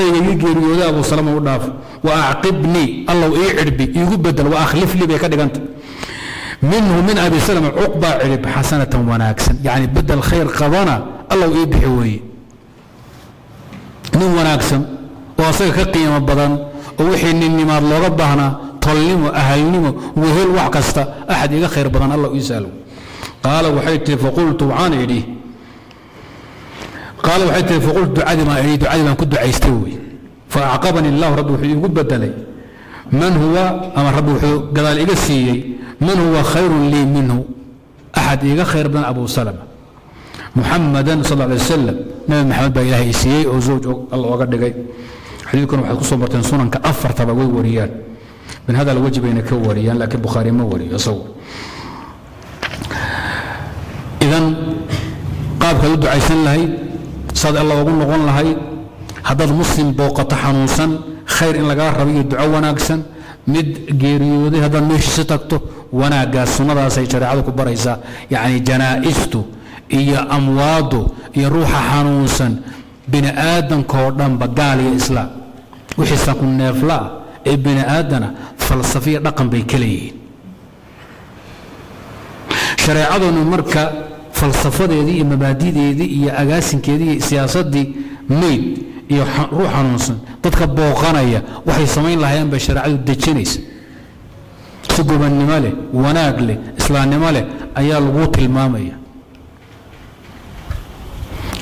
سيدي جيريودا أبو سلمة وداف وأعقبني الله إيه عربي يقول بدل وأخلف لي بكذا أنت منه من أبي سلمة عقبة عرب حسنة وناكسا يعني بدل خير قضانا الله إيه بحوي نو وناكسا وأصيغ قيمة بدن ووحي إني ما الله ربنا طلم وأهلني وهل وحكستا أحد إلى خير بدن الله يسأله قال وحيت فقلت وعان إليه قالوا حتى فقلت دعاء ما اريد دعاء ما كنت دعاء يستوي فاعقبني الله رب وحيد قد بدلي من هو امر رب وحيد قال ايجسي من هو خير لي منه احد ايجا خير بن ابو سلمه محمدا صلى الله عليه وسلم نبي محمد بن الله يسيي وزوج الله وقد دقي حديثكم وحيد قصه مرتين سنن كافر تبوي وريان من هذا الوجه بينك وريان لكن بخاري ما وري يصور اذا قابك يدعي سنه صاد الله وقول نقول لهاي هذا المسلم بوقت حنوسا خير إن لقاه ربي يدعو وناقسا مد جيريودي هذا مش ستكتو وناقس وماذا سيشرع كبر إذا يعني جنائزته هي أمواده هي روح حنوسا بني آدم كوردان بقالي إسلام وحسك النافلا ابن آدم فلسفية رقم بكليين شريعته مركا فلسفاديدي مبادئيدي iyo agaasinkaydi siyaasadii meed iyo ruux xanuunsan dadka booqanaya waxay sameyn lahaayeen ba sharciyo dejinaysa si go'aannimo leh wanaag leh islaamnimo leh ayaa lagu tilmaamaya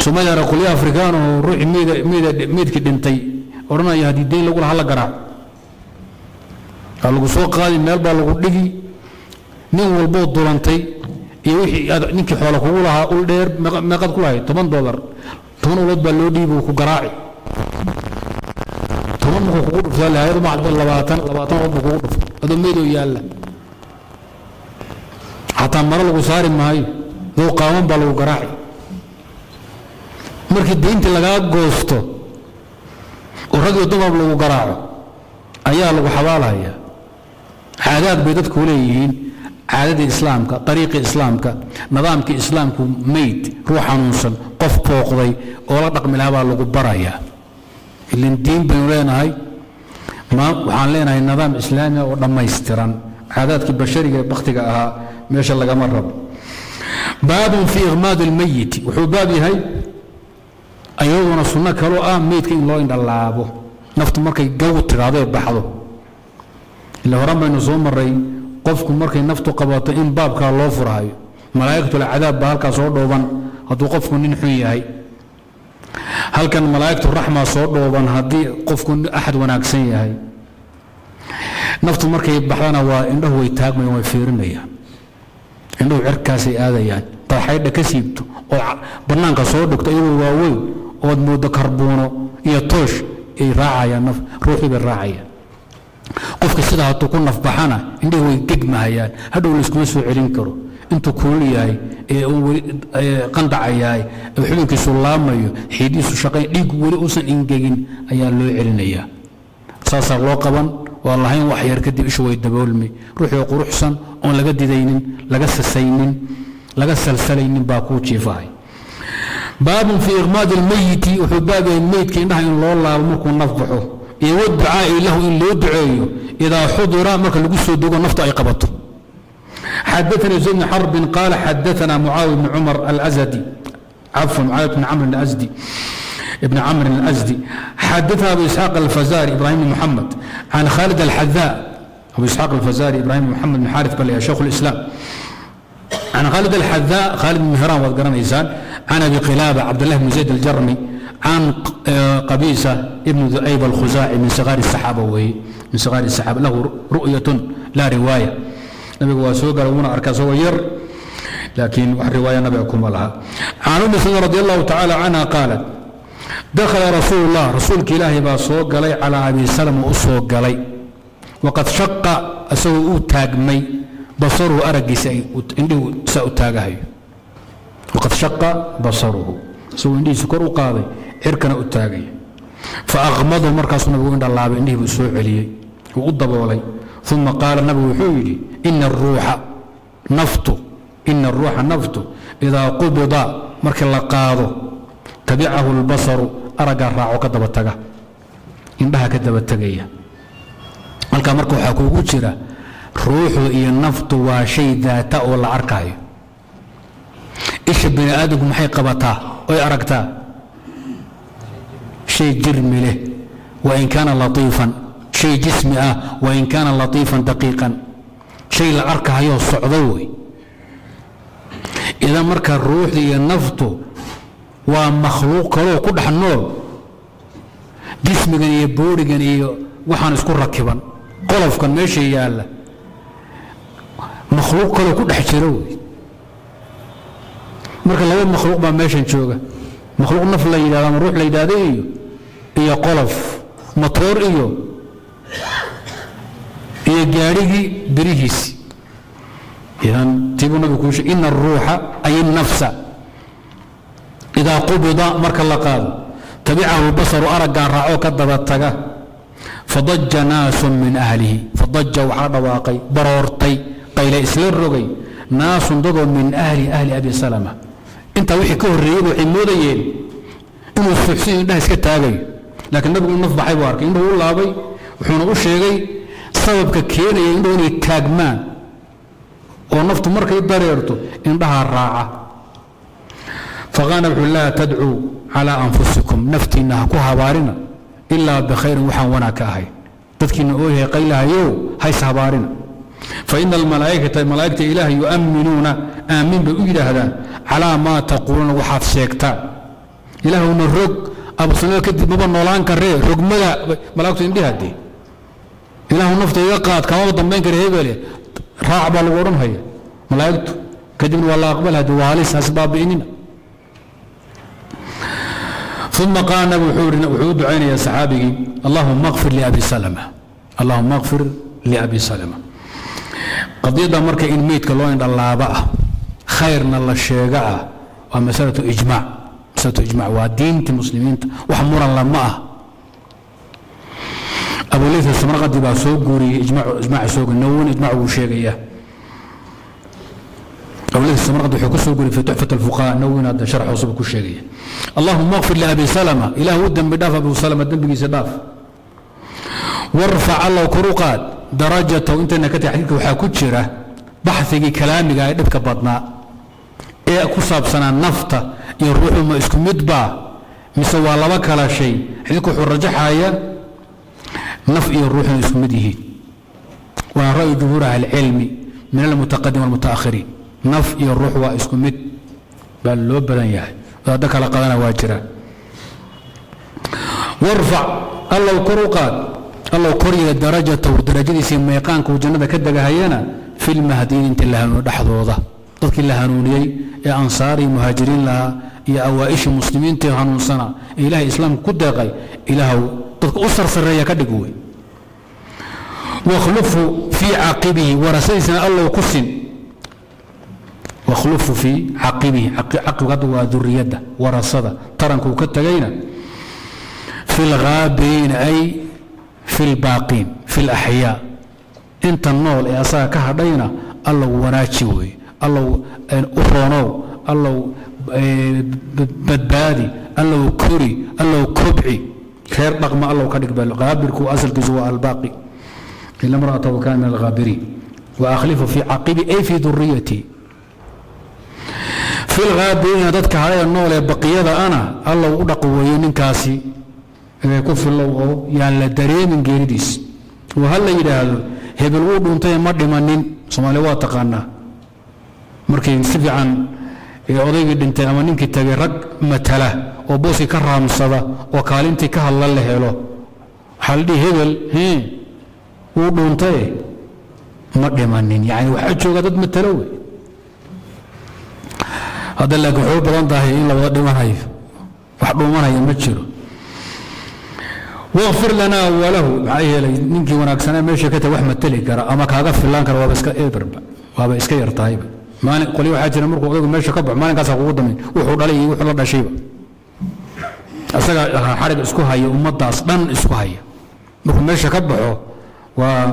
Soomaaliya raqliga Afrikaan oo ruux meed meed meedkii dhintay oranaya hadii deyn lagu lahaa la garaa lagu soo qaadi meel baa lagu dhigi nin walba doorantay iyo wixii ninka xoolo kugu lahaa ul dheer maqad ku lahayd toban dollar toban ولد بالودي بوكوجراعي toban بوكوجر فلا هذا ما عبد الله باتن باتن بوكوجر هذا ميلو يلا حتى مرة القصار معي هو قام بالوكوجراعي مركي دين تلاقى غوستو ورجل دوما بالوكوجراعي أيها الوحوالا هي عادات بيدت كوليين عادات الإسلام كا طريق الإسلام كا نظام كإسلام كو ميت روح عنصر قف فوقي ولا تقم الهواء اللي قبرايا اللي ندين بنولينا هاي ما وحالينا هاي النظام الإسلامي ولما يسترن عادات كبشرية بختك آها ما شاء الله قمر رب باب في إغماد الميت وحبابي هاي أيوة نصنا كلو آه ميت كين لوين الله أبو نفط مركي جو ترابي بحضه اللي هو ربنا نزوم الرئي قفكم مركي نفتو قباطئين باب كان الله فرهاي ملائكة العذاب بهالكا صور دوبان هدو قفكم ننحوي هاي هل كان ملائكة الرحمة صور دوبان هدي قفكم أحد وناكسين هاي نفتو مركي بحرانا وإنه هو يتاق من يوم يفيرني إنه عركاسي هذا يعني طاحيدة كسيبته برنانك صور دوك تأيوه الواوي ودمود كربونو يطوش إي راعي النف روحي بالراعية قفك سيدا هاتو كون نف بحانا اندي هو يجيج مهيان هادو اللي سكنسو عيرين كرو انتو كولي هاي قندع هاي وحلوك سلام هاي حيديسو شقي ديق ولي اوسن انجيجين ايا لو عيرين ايا ساسا لو قبان واللهين وحيار كدب اشو ويدبولمي روحي وقروح سن اون لغا ديدينين لغا سسينين لغا سلسلينين باكو جيفاي باب في اغماد الميت وحباب الميت كي نحن الله مركو نفضحو يودع له إن لو دعيه إذا حضر مرك لقص الدوق النفط أي قبطه حدثنا زيد بن حرب قال حدثنا معاوية بن عمر الأزدي عفوا معاوية بن عمرو الأزدي ابن عمرو الأزدي حدثنا أبو إسحاق الفزاري إبراهيم بن محمد عن خالد الحذاء أبو إسحاق الفزاري إبراهيم بن محمد بن حارث قال يا شيخ الإسلام عن خالد الحذاء خالد بن مهران وذكرنا إنسان عن أبي قلابة عبد الله بن زيد الجرمي عن قبيسة ابن ذؤيب الخزاعي من صغار السحابة وهي من صغار السحابة له رؤية لا رواية نبي واسوق رونا أركاسو ير لكن الرواية نبيكم لها عن أم سلمة رضي الله تعالى عنها قالت دخل رسول الله رسولك إلهي باسوق علي على أبي سلمة أسوق علي وقد شق أسوء تاجمي بصره أرجي سي عنده سأتاجهي وقد شق بصره سو عندي سكر وقاضي عركنا أتاجي فأغمضه مركز النبي عند الله بأنه بسوء عليه وقضب عليه ثم قال النبي حولي إن الروح نفط إن الروح نفط إذا قبض مرك الله قاضه تبعه البصر أرجع الراع وكذب التجاه إن بها كذب التجاه الكامركو حكوا قتشرة روح النفط وشيء ذات أول عركاي إيش بني آدم حيق بطاه ويأركته شيء جرمي له وإن كان لطيفا شيء جسمي آه وإن كان لطيفا دقيقا شيء العركة هيو الصعدوي إذا مركا الروح دي النفط ومخلوق كله كل حنور جسمي كان يبوري كان وحانس كل ركبا قلف كان ماشي يالا مخلوق كله كل حشروي مركا لو مخلوق ما ماشي نشوفه مخلوق نفل لا يدار من روح لا يدار إيه إيه قلف مطور إيه إيه جاريه بريهس يعني تبون بكوش إن الروح أي النفس إذا قبض مرك الله قال تبعه البصر أرجع رعو كذب التجاه فضج ناس من أهله فضج وحرب واقي برورتي قيل إسلر رقي ناس ضد من أهل أهل أبي سلمة أنت وحي كوريين وحي موديين إنه السحسين ده يسكتها لكن نبغي نفضح يبارك إنه والله بي وحنا وشيغي سبب ككير إنه يتاجمان ونفط مركي بريرته إن بها الراعة فغانب لا تدعو على أنفسكم نفتي إنها كوها بارنا إلا بخير وحوانا كاهي تذكي نقولها قيلها يو هيسها بارنا فإن الملائكة الملائكة إله يؤمنون آمين بأجل هذا على ما تقولون وحاف شيكتا إله من الرق أبو سنة كدب بابا نولان كريه رق ملا ملائكة إندي هدي إله نفط يقات كما ضمين كريه بالي راع بالورم هي ملائكة كدب والله أقبل هدي وعليس أسباب بإننا ثم قال وحود عيني يا صحابي اللهم اغفر لأبي سلمة اللهم اغفر لأبي سلمة قضية مركة إن ميت كلوين الله بقى خيرنا الله الشيقاء ومسألة إجماع مسألة إجماع ودين المسلمين وحمورا لما أبو ليث السمرقة دي بقى سوق قوري إجماع إجماع سوق النون إجماع وشيقية أبو ليث السمرقة دي حكو سوق قوري في تحفة الفقهاء نون هذا شرح وصوب كل شيقية اللهم اغفر لأبي سلمة إله ودن بداف أبو سلمة دن بقي سباف وارفع الله كروقات درجته وانت انك تحقيقك وحاكوتشره بحثي كلامي قاعد يدبك بطنا ايه كصاب سنه نفطه يروحوا ما اسكو مدبا مسوى لبا كلا شيء حيث رجحايا نف يروح اسكو مديه وراي جمهور العلم من المتقدم والمتاخرين نف يروح واسكو مد بل لو بلان يعني هذا كلا قدنا واجره وارفع الله كروقات الله كوري درجة ودرجة سيما يقانك وجنة كدك هينا في المهديين انت اللي هنو دحضوضة تذكي اللي هنوني يا أنصاري مهاجرين لها يا أوائش مسلمين تي هنون سنة إله إسلام كدقي إلهو تذكي أسر سرية كدقوي واخلفه في عقبه ورسل سنة الله قسم واخلفه في عقبه عقب قد وذريته ورصده ترنكو كدقينا في الغابين أي في الباقين في الأحياء أنت النول إعصاء كهدينا الله وناتشوي الله أخرانو الله بدبادي الله كوري الله كبعي خير بقما الله كان يقبل غابرك وأزل جزوء الباقي إلا امرأة وكان من الغابرين وأخلفه في عقبي أي في ذريتي في الغابرين ضدك علي النول بقية أنا الله ودقوي من كاسي كف اللوغو يعني الدري من جيرديس وهلا يدهلو هبل وود انتي مد منين سومالي وا تقانا مركي سفي عن اوديغ دنت اما نينكي تاغي رق متله او بوسي كرامسدا او كالينتي كهلل لهيلو حلدي هبل هي وود انتي مد منين يعني waxa jooga dad matalow hada la go'o badantahay in la wada dhimanahay wax dhumanaya ma jiro واغفر لنا وله عيه نينكي وناكسنا ماشي كتا واحمد تلي كرا اما كاغا فلان كرا وابا اسكا ايبربا وابا اسكا يرتايب ماني قولي waxaa jira markuu qodob meesha ka baxo maalinkaas ugu dambeeyay wuxuu dhalay wuxuu la dhashayba asaga xarig isku haya ummadaas dhan isku haya markuu meesha ka baxo waa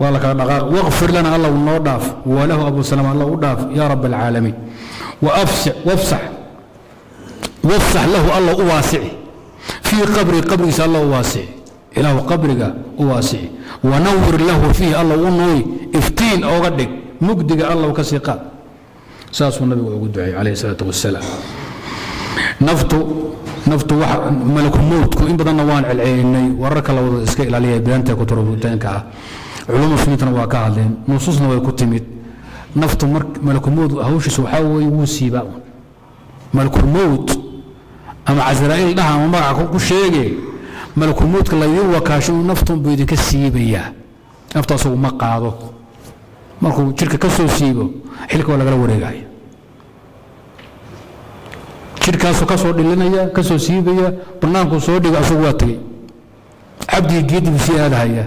waa la kala dhaqaaq واغفر لنا الله ونoo dhaaf وله ابو سلمة الله u dhaaf يا رب العالمين وافسح وافسح وافسح له الله واسعي في قبري قبري سال الله واسع إله قبرك واسع ونور له فيه الله ونوي افتين أو غدك مجدك الله كسيقا ساس النبي ودعي عليه الصلاة والسلام نفط نفط واحد ملك الموت كو إن بدنا وان العيني ورك الله إسكيل عليه بلانتا كتربو تانكا علوم فنيتنا وكالين نصوصنا ويكتمت نفط ملك الموت هوش سوحاوي وسيبا ملك الموت أما عزرائيل لها ومرعى كل شيء ملك الموت لا يوكاشو نفط بيدك السيبية نفط سو مقعده ملك شركة كسو سيبه حلك ولا قلو رجاي شركة سو كسو لنا يا كسو سيبية برنامج سو دي أسواتي عبدي جدي في هذا هي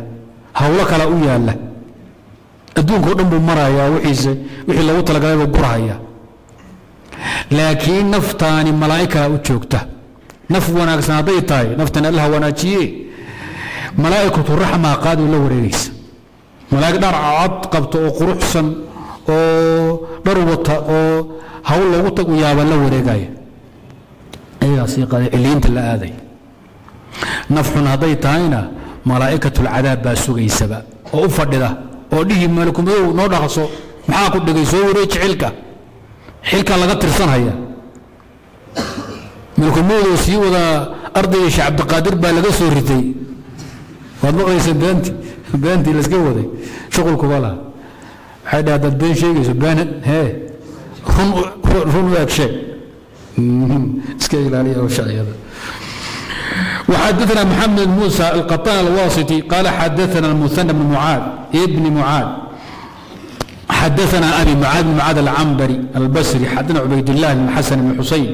هولك على أويا الله الدون قدام بمرايا وعز وحي لو تلقى بقرايا لكن نفتاني ملائكة وشوكته نف وناقصنا ضيطاي نفتنا لها وناجيه ملائكة الرحمة قادوا له رئيس ملائكة دار عط قبط وقروحسن وضروطة وهول وطق ويابا له رئيس اي صيغة اللي انت لا هذي نفحنا ضيطاينا ملائكة العذاب باسوغي سبا وافرد له وليه ملكم يو نورخصو معاك الدقيسو ريتش علكه حلك الله قد ترسان هيا ملك الموضوع سيوضا أرضي شعب عبد القادر بالغا سوريتي والله يسب بنتي بنتي لسكوضي شغل كبالا حدا هذا الدين شيء يسب بنت هي خم خم ذاك شيء سكيل عليه أو شيء هذا وحدثنا محمد موسى القطان الواسطي قال حدثنا المثنى بن معاذ ابن معاذ حدثنا أبي معاذ بن معاذ العنبري البصري، حدثنا عبيد الله بن حسن بن حسين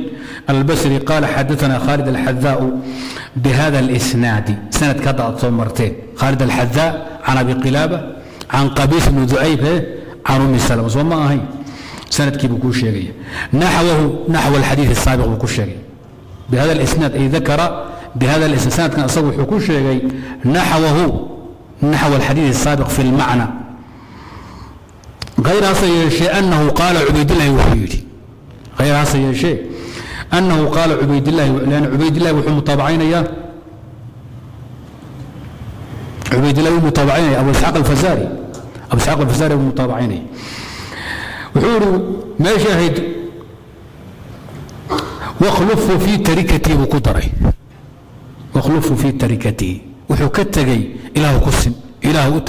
البصري قال حدثنا خالد الحذاء بهذا الإسناد، سند كضعت مرتين، خالد الحذاء عن أبي قلابة عن قبيس بن ذؤيب عن أم سلمة، وما هي سند كي بكون شيء نحوه نحو الحديث السابق بكون شيء بهذا الإسناد، أي ذكر بهذا الإسناد كان أصبح بكون شيء نحوه نحو الحديث السابق في المعنى، غير هذا الشيء أنه قال عبيد الله وحيدي، غير هذا الشيء أنه قال عبيد الله، لأن عبيد الله وحي متابعين إياه، عبيد الله متابعين أبو إسحاق الفزاري، أبو إسحاق الفزاري متابعين وحور ما شاهد واخلفه في تركته وقدره، واخلفه في تركته وحو كتغي إله قسم إله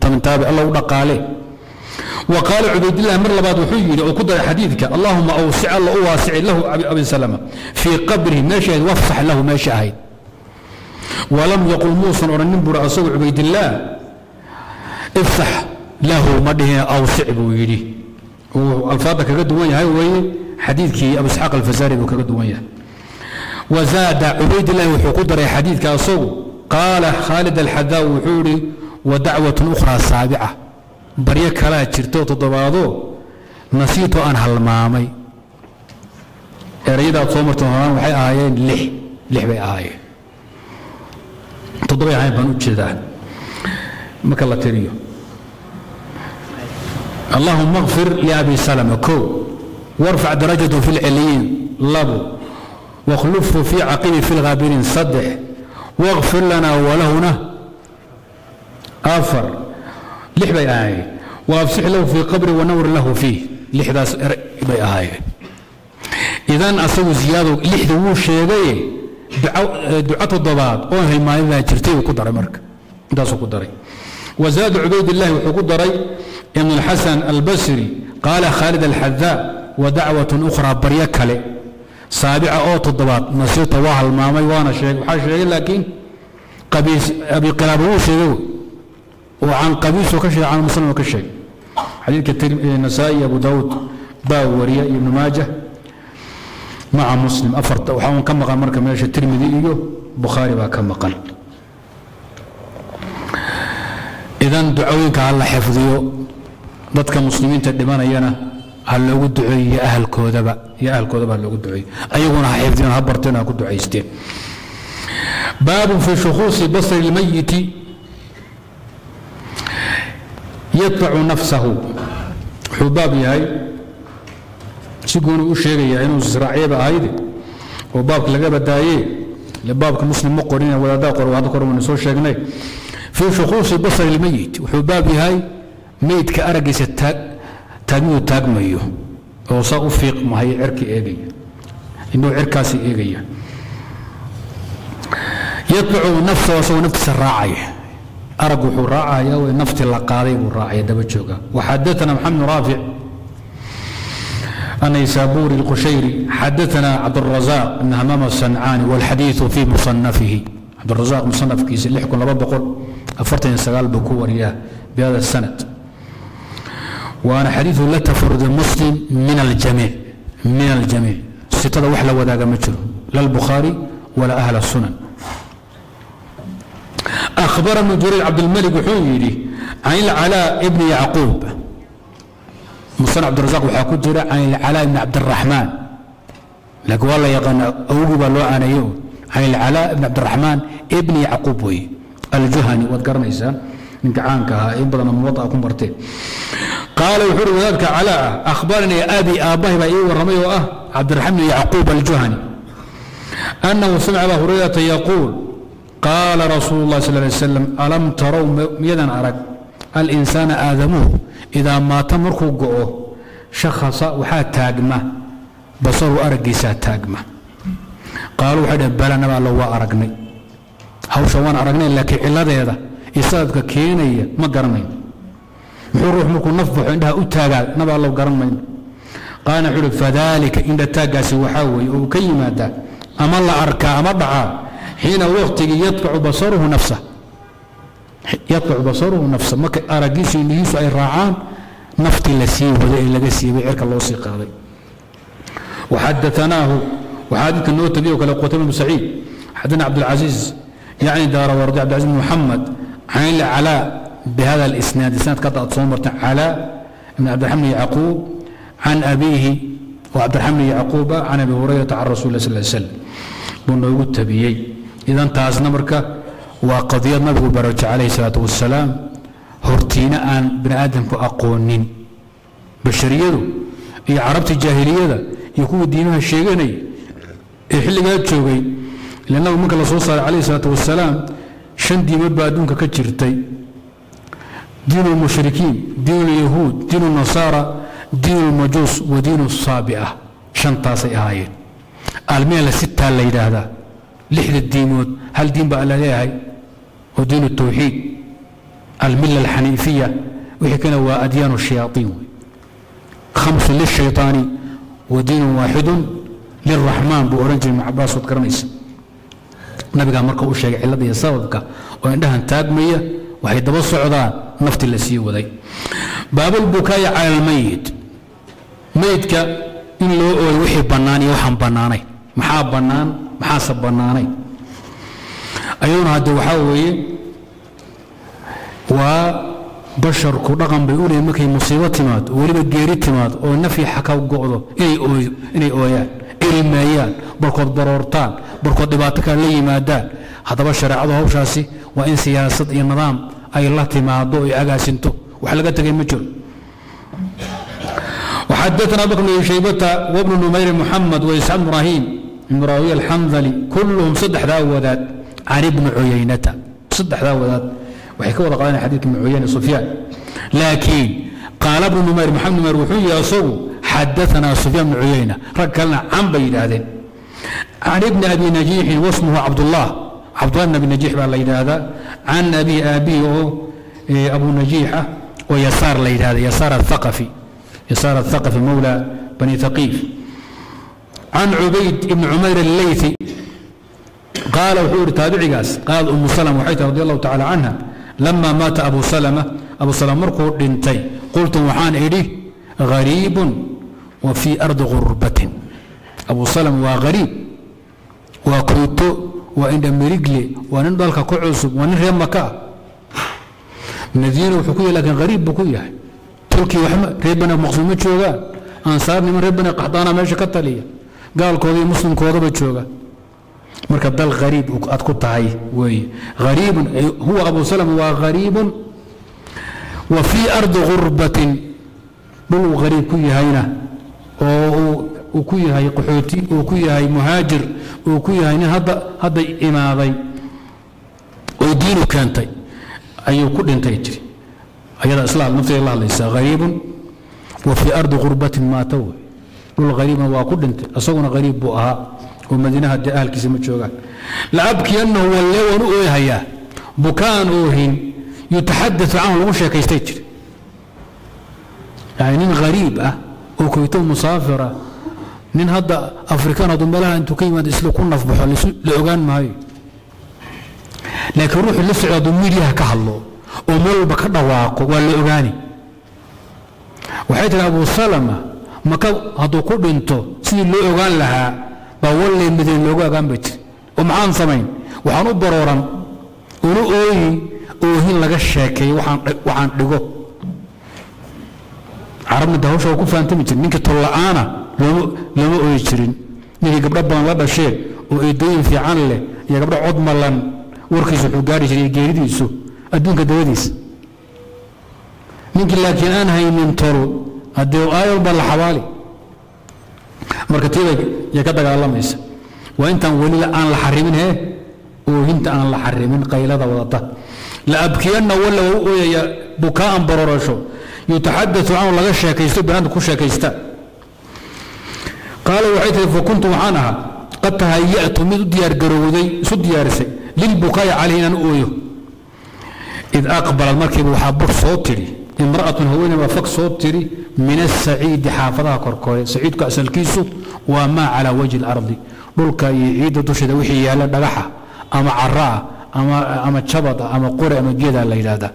تمن تابع الله ودقاله. وقال عبيد الله مر لبعض وحي وقدر حديثك اللهم اوسع الله اواسع له ابي سلمه في قبره ما شهد وافصح له ما شهد، ولم يقل موسى ورنبر اصوب عبيد الله افصح له مده اوسع بويده، والفاظ كقد وياه وي حديثك ابو اسحاق الفزاري وكقد وياه. وزاد عبيد الله وحي قدر حديثك اصوب قال خالد الحذاء وحوري ودعوه اخرى سابعه بريا كلا جرتو تضباضو نسيتو أن هالمامي إريدا صومرتو هان وحي آيين لح لح بي آية تضبي عين بنو جدان مكلا تريو اللهم اغفر لأبي سلمة كو وارفع درجته في العليين لبو واخلفه في عقيبه في الغابرين صدح واغفر لنا ولهنا آفر لح بي آية وافسح له في قبره ونور له فيه لحداس بي آية. إذا أسوي زيادة لحد وشيبي دعاة الضباب أوهي ما إذا جرتي وقدر مرك داس قدري. وزاد عبيد الله وقدري ابن الحسن البصري قال خالد الحذاء ودعوة أخرى بريك لي سابعة أوت الضباب نسيت واها المامي وانا شيء وحاشي، لكن قبيس أبي قلابه وشيبي وعن قبيس وكشي عن مسلم وكشي حديث النسائي أبو داود باوري ابن ماجه مع مسلم أفرت وحاول كم قال مركب ماشي الترمذي بخاري بقى كم قال. إذا دعويك الله حفظيه ضدك مسلمين تدمان أيانا هل لو دعي يا أهل كودبة يا أهل كودبة هل لو دعي أيونا حفظين هبرتنا كنت عايزتين. باب في شخوص بصر الميت يطبع نفسه حباب ياي سيقول وشيغي انو زراعيه بايدي وبابك لغا بدايه لبابك مسلم مقرين ولا داقر وهذا قر من سو شيغني في شخوص بصر الميت وحباب ياي ميت كارغيس تاج تاجو تاجميو او سو فيق ما هي عركي ايغي انو عركاسي ايغي يطبع نفسه وسو نفس الراعيه أرجو حراعة ونفت اللقاري والراعي دبتشوكا. وحدثنا محمد رافع النيسابوري القشيري حدثنا عبد الرزاق بن همام الصنعاني والحديث في مصنفه، عبد الرزاق مصنف كيس اللي يحكوا لرب قل أفرتني سقال بكورياه بهذا السند، وأنا حديث لا تفرد مسلم من الجميع من الجميع ستة وحلا ولا قمتشر لا البخاري ولا أهل السنن. أخبر ابن جرير عبد الملك وحويري عن العلاء ابن يعقوب مصنع عبد الرزاق وحاكو جرير عن العلاء ابن عبد الرحمن لك والله يقن أوجب له أنا يوم عن العلاء ابن عبد الرحمن ابن يعقوب وي الجهني وذكرنا إنسان من كعانك إبرة من وطأكم مرتين قال وحر ذلك علاء أخبرني أبي آباه بأي والرمي وأه عبد الرحمن يعقوب الجهني أنه سمع أبا هريرة يقول قال رسول الله صلى الله عليه وسلم ألم تروا ميدان أرك الإنسان آدمه إذا ما تمركوا قعوه شخص وحا تاقمه بصروا أرقيسا تاقمه قالوا حدا بلا نبع لو أرقني هوشوان أرقني لكن علاده هذا إصابك كينية ما قرمين محروح مكو نفبح عندها أتاقا نبع لو قرمين قال نحرق فذلك إن التاقا سوحاوي وكيما دا أما الله أركا أما ضعا حين وقت يطبع بصره نفسه يطبع بصره نفسه ما أراجيس ينيس أي راعان نفتي لسي ولا إلا جسي بعرك الله سيق هذا. وحدثناه وحدث النوت ليه وكلا قتيبة بن سعيد حدثنا عبد العزيز يعني دار ورد عبد العزيز بن محمد عن العلاء بهذا الإسناد إسناد قطعت صومر علاء من عبد الحميد يعقوب عن أبيه وعبد الحميد يعقوب عن أبي هريرة عن رسول الله صلى الله عليه وسلم. بنو التبيي إذا انتهز نمرك وقضية نبي برج عليه الصلاة والسلام هرتينا أن بن آدم كأقونين بشرية هي عربت الجاهلية يكون دينها الشيغاني يحل قاعد شوقي لأنه ممكن الرسول صلى الله عليه وسلم شن دي مبادون ككجرتي دين المشركين دين اليهود دين النصارى دين المجوس ودين الصابئة شن تاسي آيات المئة الستة اللي هذا لحد الدينود هل دين بقى لها ودين التوحيد الملة الحنيفية وحكينا وأديان الشياطين خمس للشيطان ودين واحد للرحمن بأورنج مع عباس وكرميس نبي قال مركب الشيء الذي يصابك وعندها انتاج مية وحيد بص عضاء نفط اللسي وذي باب البكاء على الميت ميتك إن لو وحي بناني وحن بناني محاب بنان محاسب بناني أيون هذا وحوي وبشر كرقم بيقول إنك مصيبة تماد ولما جيري تماد أو نفي حكا وقعده إني أوي إني أويان إني مايان بركض ضرورتان بركض دباتك لي مادان هذا بشر عضو شاسي وإن سياسة النظام أي الله تماد ضوء أجاسنتو وحلقتك المجر. وحدثنا بكر بن شيبة وابن نمير محمد وإسحاق بن إبراهيم بن راوية الحنظلي كلهم صدح ذاوذات عن ابن عيينة صدح ذاوذات وحكوا لقانا حديث من عيينة سفيان لكن قال ابن نمير محمد مروحي يصوم حدثنا سفيان بن عيينة ركلنا عن بين هذين عن ابن أبي نجيح واسمه عبد الله عبد الله بن أبي نجيح بالليل هذا عن أبي أبيه أبو نجيحة ويسار ليل هذا يسار الثقفي يسار الثقفي مولى بني ثقيف عن عبيد بن عمير الليثي قال وحور تابعي قاس قال أم سلمة وحيدة رضي الله تعالى عنها لما مات أبو سلمة أبو سلمة مرقو دنتي قلت وحان إليه غريب وفي أرض غربة أبو سلمة وغريب وقلت وإن مرقلي وإن ضلك كعصب وإن رمكا نذير وحكوية لكن غريب بكوية تركي وحما ربنا مخزومة شوغا أنصارني من ربنا قحطانا ماشي كالطلية قال كوذي مسلم كوذبة شوغا مركب دل غريب أتقطعي وي غريب هو أبو سلمة وغريب وفي أرض غربة بلو غريب كوي هاينا وكوي هاي قحوتي وكوي هاي مهاجر وكوي هاي هذا هذا إمامي ودينه كانتي أي كل أنت يجري أيضا إسلام نفسي الله ليس غريب وفي أرض غربة ما توي بلو غريب وكل أنت أصونا غريب بؤها ومدينة هدي أهل كسيمة شوغان لأبكي أنه واللون أوهيا بكان أوهين يتحدث عنه المشرك يستجري يعني من غريبة وكويتو مسافرة من هذا أفريكان أظن بلها أنتو كيما تسلكونا في بحر لأوغان ما هي لكن روح اللسع أظن لها كهلو ومول بكرة واقو ولا أوغاني وحيث أبو سلمة مكو هدو كل أنتو سيدي لأوغان لها باولي مثل اللوغا قامت ومعان صمين وحنو برورا ولو اوهي اوهين لغا الشاكي وحان لغو عربنا دهوشة وكوفة انت مجر منك طلعانا لما اوهي جرين نيكي قبل ربان لابا شير وإيدين في عانلي يا قبل عضم اللان وركيسو حقاري جري جيريديسو أدونك دواديس نيكي لكن أنا هاي من طلو أدو آيو بل حوالي مركتيبك يا كذا الله ميس وأنت ولي أنا الحرمين هي وأنت أنا الحرمين قيل هذا وضعته لأبكين ولا ويا بكاء بررشو يتحدث عن الله شاكيست بأنك شاكيستا قال وحيت فكنت معانها قد تهيأت من ديار قرودي سد يارسي للبكاء علينا أويه إذ أقبل المركب وحبر صوتي امرأة هوين وفق صوتري من السعيد حافظها كركوري سعيد كأس الكيسو وما على وجه الأرض بلك يعيد تشد وحي يالا دغحة أما عراء أما أما تشبط أما قرى أما جيدا الليلة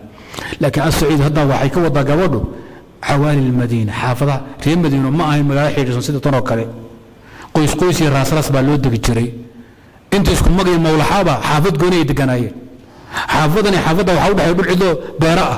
لكن السعيد هذا وحيك وضا قبله حوالي المدينة حافظة في المدينة ما هي ملاحي رسول سيدة تنوكري قيس قيسي راس راس بالود الجري أنت اسكن مقي المولحابة حافظ قوني دقناية حافظني حافظها وحاولها يقول عدو براءة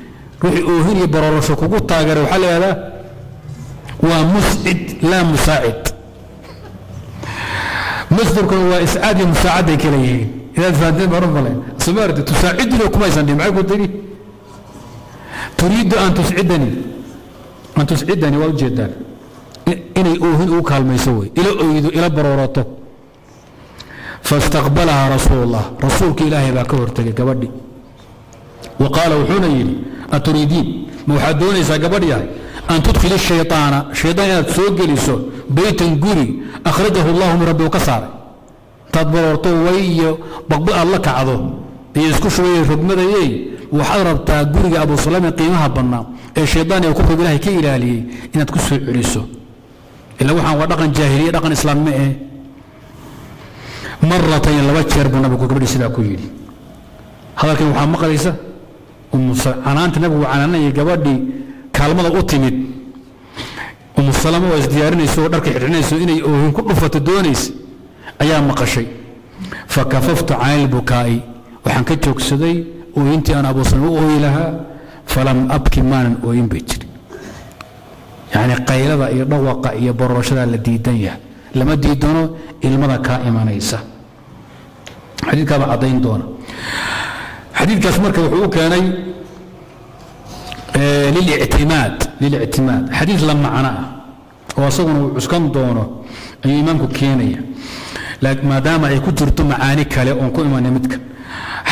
روحي أوهن يبرور سكوكو تاقر وحالي هذا ومسعد لا مساعد مصدركم هو إسعاد مساعدة كليهن إذا تفادين برون فلين صبارة تساعدني وكما يساندي معي قلت لي تريد أن تسعدني أن تسعدني والجدار إني أوهن أوكال ما يسوي إلى أويد إلى برورته فاستقبلها رسول الله رسولك إلهي باكورتك كبدي وقال وحنين أتريدين موحدوني ساكبدي أن تدخل الشيطان شيطان تسوق لسو بيت قري أخرجه الله من ربه وكسر تدبرته وي بقبق الله كعضه يسكو شوية رقمة وحضرت قرية أبو سلمة قيمها بنا الشيطان يكفر بالله كي إلالي إن تكسر عريسه إلا وحن ورقا جاهلية رقا إسلامية مرتين لبشر بنا بكوكب الإسلام كويلي هذا كان وحن مقريسة أم سلمة أنا أنت نبغى عن أنا يقبضي كلمة أوتمد أم سلمة وازديارني سو درك حرني سو إني أوهم كل فتدونيس أيام مقشي فكففت عن البكائي وحن كتوك سدي وأنت أنا أبو سلمة لها فلم أبكي مانا وين بيتري يعني قيلة يروق يبرشها الذي دنيا لما ديدونه المرأة كائما نيسا حديث كما عضين دونه حديث كاسمر كوحو كان آه للاعتماد للاعتماد حديث لما عناه وصغنوا عسكن دونه إمامك كينيا لكن ما دام يكون جرتم معاني كالي أنكو إما نمتك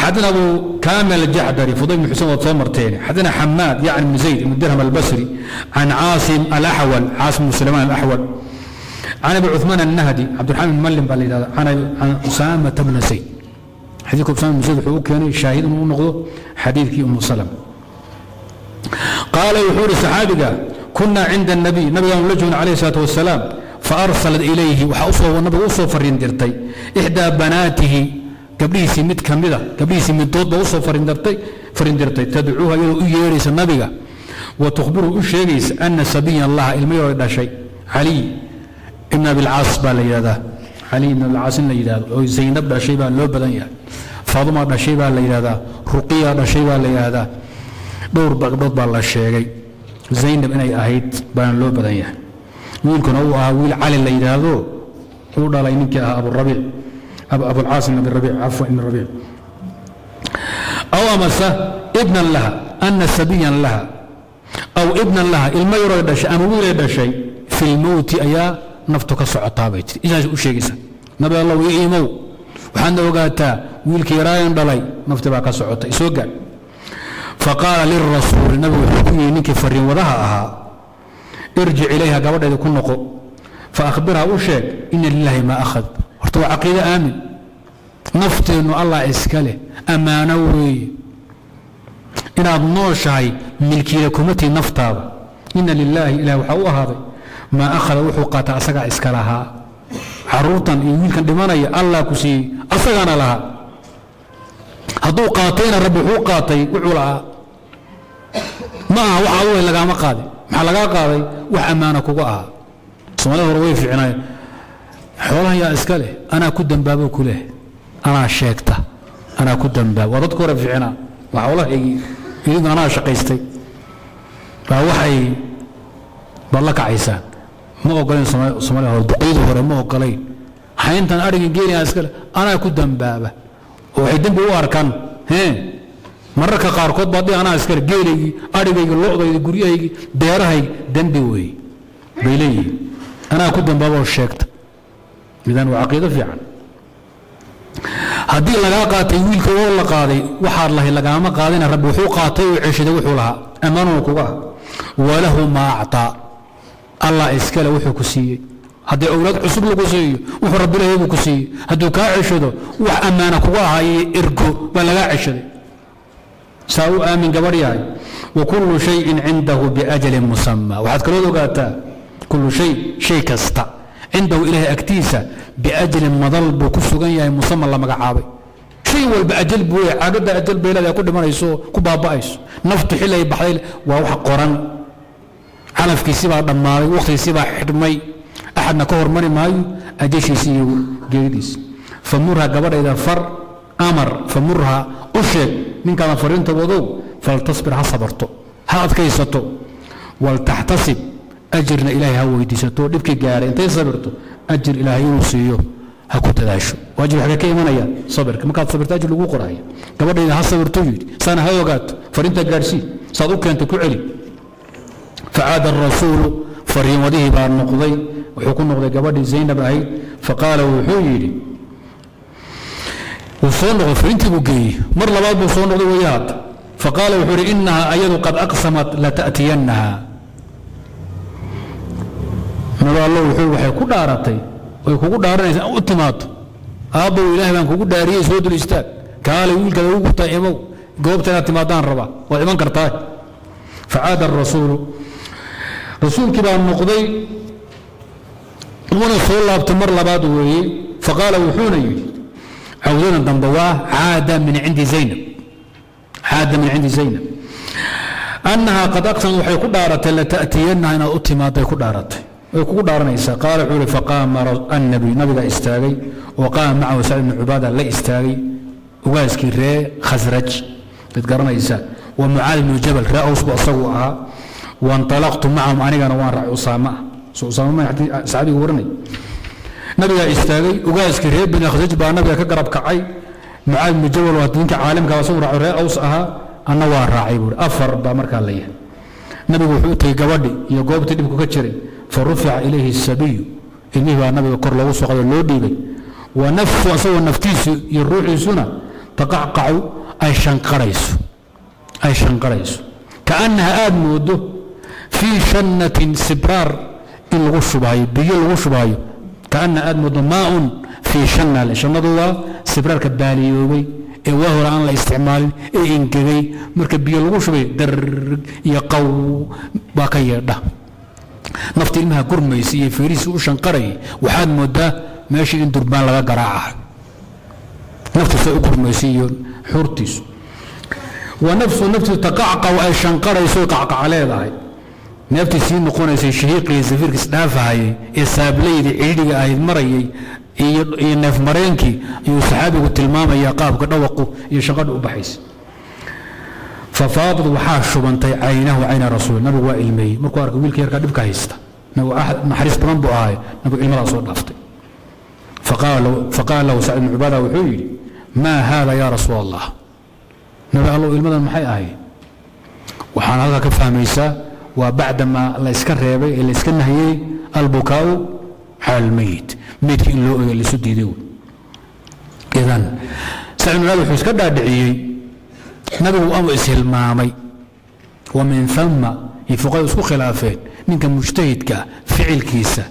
حدنا ابو كامل الجحدري فضيل بن حسين وتصور تاني حدنا حماد يعني بن زيد بن درهم البصري عن عاصم الاحول عاصم بن سليمان الاحول عن ابي عثمان النهدي عبد الرحمن بن ملم قال لي عن اسامه بن زيد حديث اسامه بن زيد حقوق يعني شاهد انه نقضه حديث ام سلمة قال يحور الصحابي كنا عند النبي نبي الله عليه الصلاه والسلام فارسلت اليه وحاصوا والنبي وصوا فرندرتي احدى بناته قبليسي مد كاملة قبليسي مد دوت بوصو فرندرتي فرندرتي تدعوها يوريس النبي وتخبره الشيريس أن سبي الله المير ولا شيء علي ابن أبي العاص بالليلة علي بن العاص الليلة زينب لا شيء باللو بدنيا فاطمة لا شيء بالليلة رقية لا شيء بالليلة دور بغداد بالله الشيري زينب أنا أهيت باللو بدنيا ويمكن هو ويل علي الليلة ذو هو ده لينك أبو الربيع أبو العاص بن الربيع عفوا بن الربيع أو أمسه ابنا لها أن سبيا لها أو ابنا لها إلما يريد شيء أم يريد شيء في الموت أيا نفتك صعطا بيت إذا شو شيء نبي الله ويأيمو وحنا وقتا والكيراين ضلي نفتك صعطا يسوق فقال للرسول النبي حكمي نك فرين وراها ارجع إليها قبل أن يكون نقو فأخبرها وشيك إن لله ما أخذ ورتو عقيدة آمن نفتي إنه الله إسكاله أما نوري إن أظنوا شيء ملكي لكمتي نفطها إن لله إله وحوه هذا ما أخذ وحقات أسقى إسكالها عروطا إن يمكن دماني الله كسي أسقنا لها هدو قاطين الرب حقاتي وعلها ما هو عوه لقى مقادي محلقا قاضي وحمانك وقاها ثم له روي في عناية حوالها يا اسكاله انا كنت دنبابه كله انا شيكته انا كنت دنباب وردكور في عنا وحوالها يريد انا شقيستي فوحي بالله كعيسان ما اقولين صومالي هو بعيده هو ما اقولين حين انت ارجع جيني يا اسكاله انا كنت دنبابه وحيدين بوار كان هين مره كقاركود بعدين انا اسكاله جيني ارجع اللقطه قريه ديرها دنبي وي بيلي انا كنت دنبابه وشيكته إذا وعقيدة فعلا. هذه اللقاقات ويلك واللقاضي وحار الله اللقامة قاضينا رب وحو قاطي وعشد وحو لها أمانوا وكوها وله ما أعطى الله إسكال وحي كسيه هذا أولاد عصب لكسيه وحي ربنا يبو كسيه هذا كاعشده وأمانك وهاي إرقو ولا عشده ساو آمن قبرياي وكل شيء عنده بأجل مسمى وحد كله قالتا كل شيء شيء كستا عنده إله أكتيسة بأجل مضل بكسوغان يا مسمى الله مقعابي شيء والبأجل بوي عقد أجل بيلا يا كل ما يسو كبا بايس نفط حلا يبحيل وروح قران على في سبع دماي وقت سبع حرمي أحدنا كور مري ماي أجيش يسيو جيديس فمرها قبر إذا فر أمر فمرها أشد من كان فرنت وضوء فلتصبر حصبرته هاد كيسته ولتحتسب أجرنا إلهي هو يديسته لبكي قاري أنت صبرته أجر إلهي يوصيه هكو تداشو وأجر حاجة كيمانية صبرك ما كانت صبرت أجر لقو قراية قبل إذا حصبرته يجي سنة هاي وقات فرنت قارسي صدوك أنت كعلي فعاد الرسول فرين وديه بار نقضي وحكم نقضي قبل زينب أي فقال وحيري وصنغ فرنت بوقيه مر لبعض وصنغ وياض فقال وحيري إنها أيضا قد أقسمت لتأتينها نرى الله وحوله وحيكو دارتي ويكو دارنيسان أو اتماط أبو إلهي من كو داريه سود الإستاك كالي ويلك ويقو تايمو قوبتنا اتماطان ربا وإيمان كرتاي فعاد الرسول رسول كبار النقضي وانا صلى الله بتمر لباد وهي فقال وحوني عوزونا دمبواه عاد من عند زينب عاد من عند زينب أنها قد أقسم وحيكو دارتي لتأتينا أنا اتماطي كو دارتي ويقول دارنيسا قال عوري فقام النبي نبي استاغي وقام معه سعد بن عباده لا استاغي وغازكي ري خزرج تتقرنيسا ومعاذ بن جبل راوس واسوعها وانطلقت معهم اني انا وان راعي اسامه اسامه سعدي ورني نبي استاغي وغازكي ري بن خزرج با نبي كقرب كعي معاذ بن جبل وادينك عالمك واسو راعي راوسها انا وان راعي افر با مركا ليه نبي وحو تي غبدي يا غوبتي ديب كجري فرفع إليه السبي إنه هو النبي قر له سقى اللودي ونفسه سوى نفتيس يروح سنة تقعقع أي شنقريس أي شنقريس كأنها آدم في شنة سبرار الغش باي بيجي الغش باي كأن آدم ماء في شنة لشنة الله سبرار كبالي يوبي وهو عن الاستعمال إنكري مركب بيجي الغش باي در يقو باقي ده نفتي إنها كرميسية فيريس وشنقري وحاد مدة ماشي إن دربان لغا قراعة نفتي سوء كرميسية حورتيس ونفسه نفتي تقعقع أي شنقري سوء قعقع عليه ضاي نفتي سين نقونا سي شهيقي زفيرك سنافة هاي إسابلي دي عيدي هاي المري إي ناف مرينكي إيو صحابي والتلمامة يقاب كدوقو يشغل وبحيس ففاضت وحاشو بنتي عينه وعين رسول نبي وإلمي مركو أركو ويلك يركا دبكا هيستا نبي أحد نحرس بنبو آي نبي إلمي رسول نفتي فقال فقال له سعد بن عبادة وحيلي ما هذا يا رسول الله نبي الله إلمي المحي آي وحان هذا كفهميسا وبعدما الله يسكن ريبي اللي يسكنها هي البكاء على الميت ميت اللي اللي سدي دول إذا سعد بن عبادة وحيسكن دادعيي نبي أو إسهل مامي ومن ثم يفقد سوء خلافين منك مجتهد كا فعل كيسة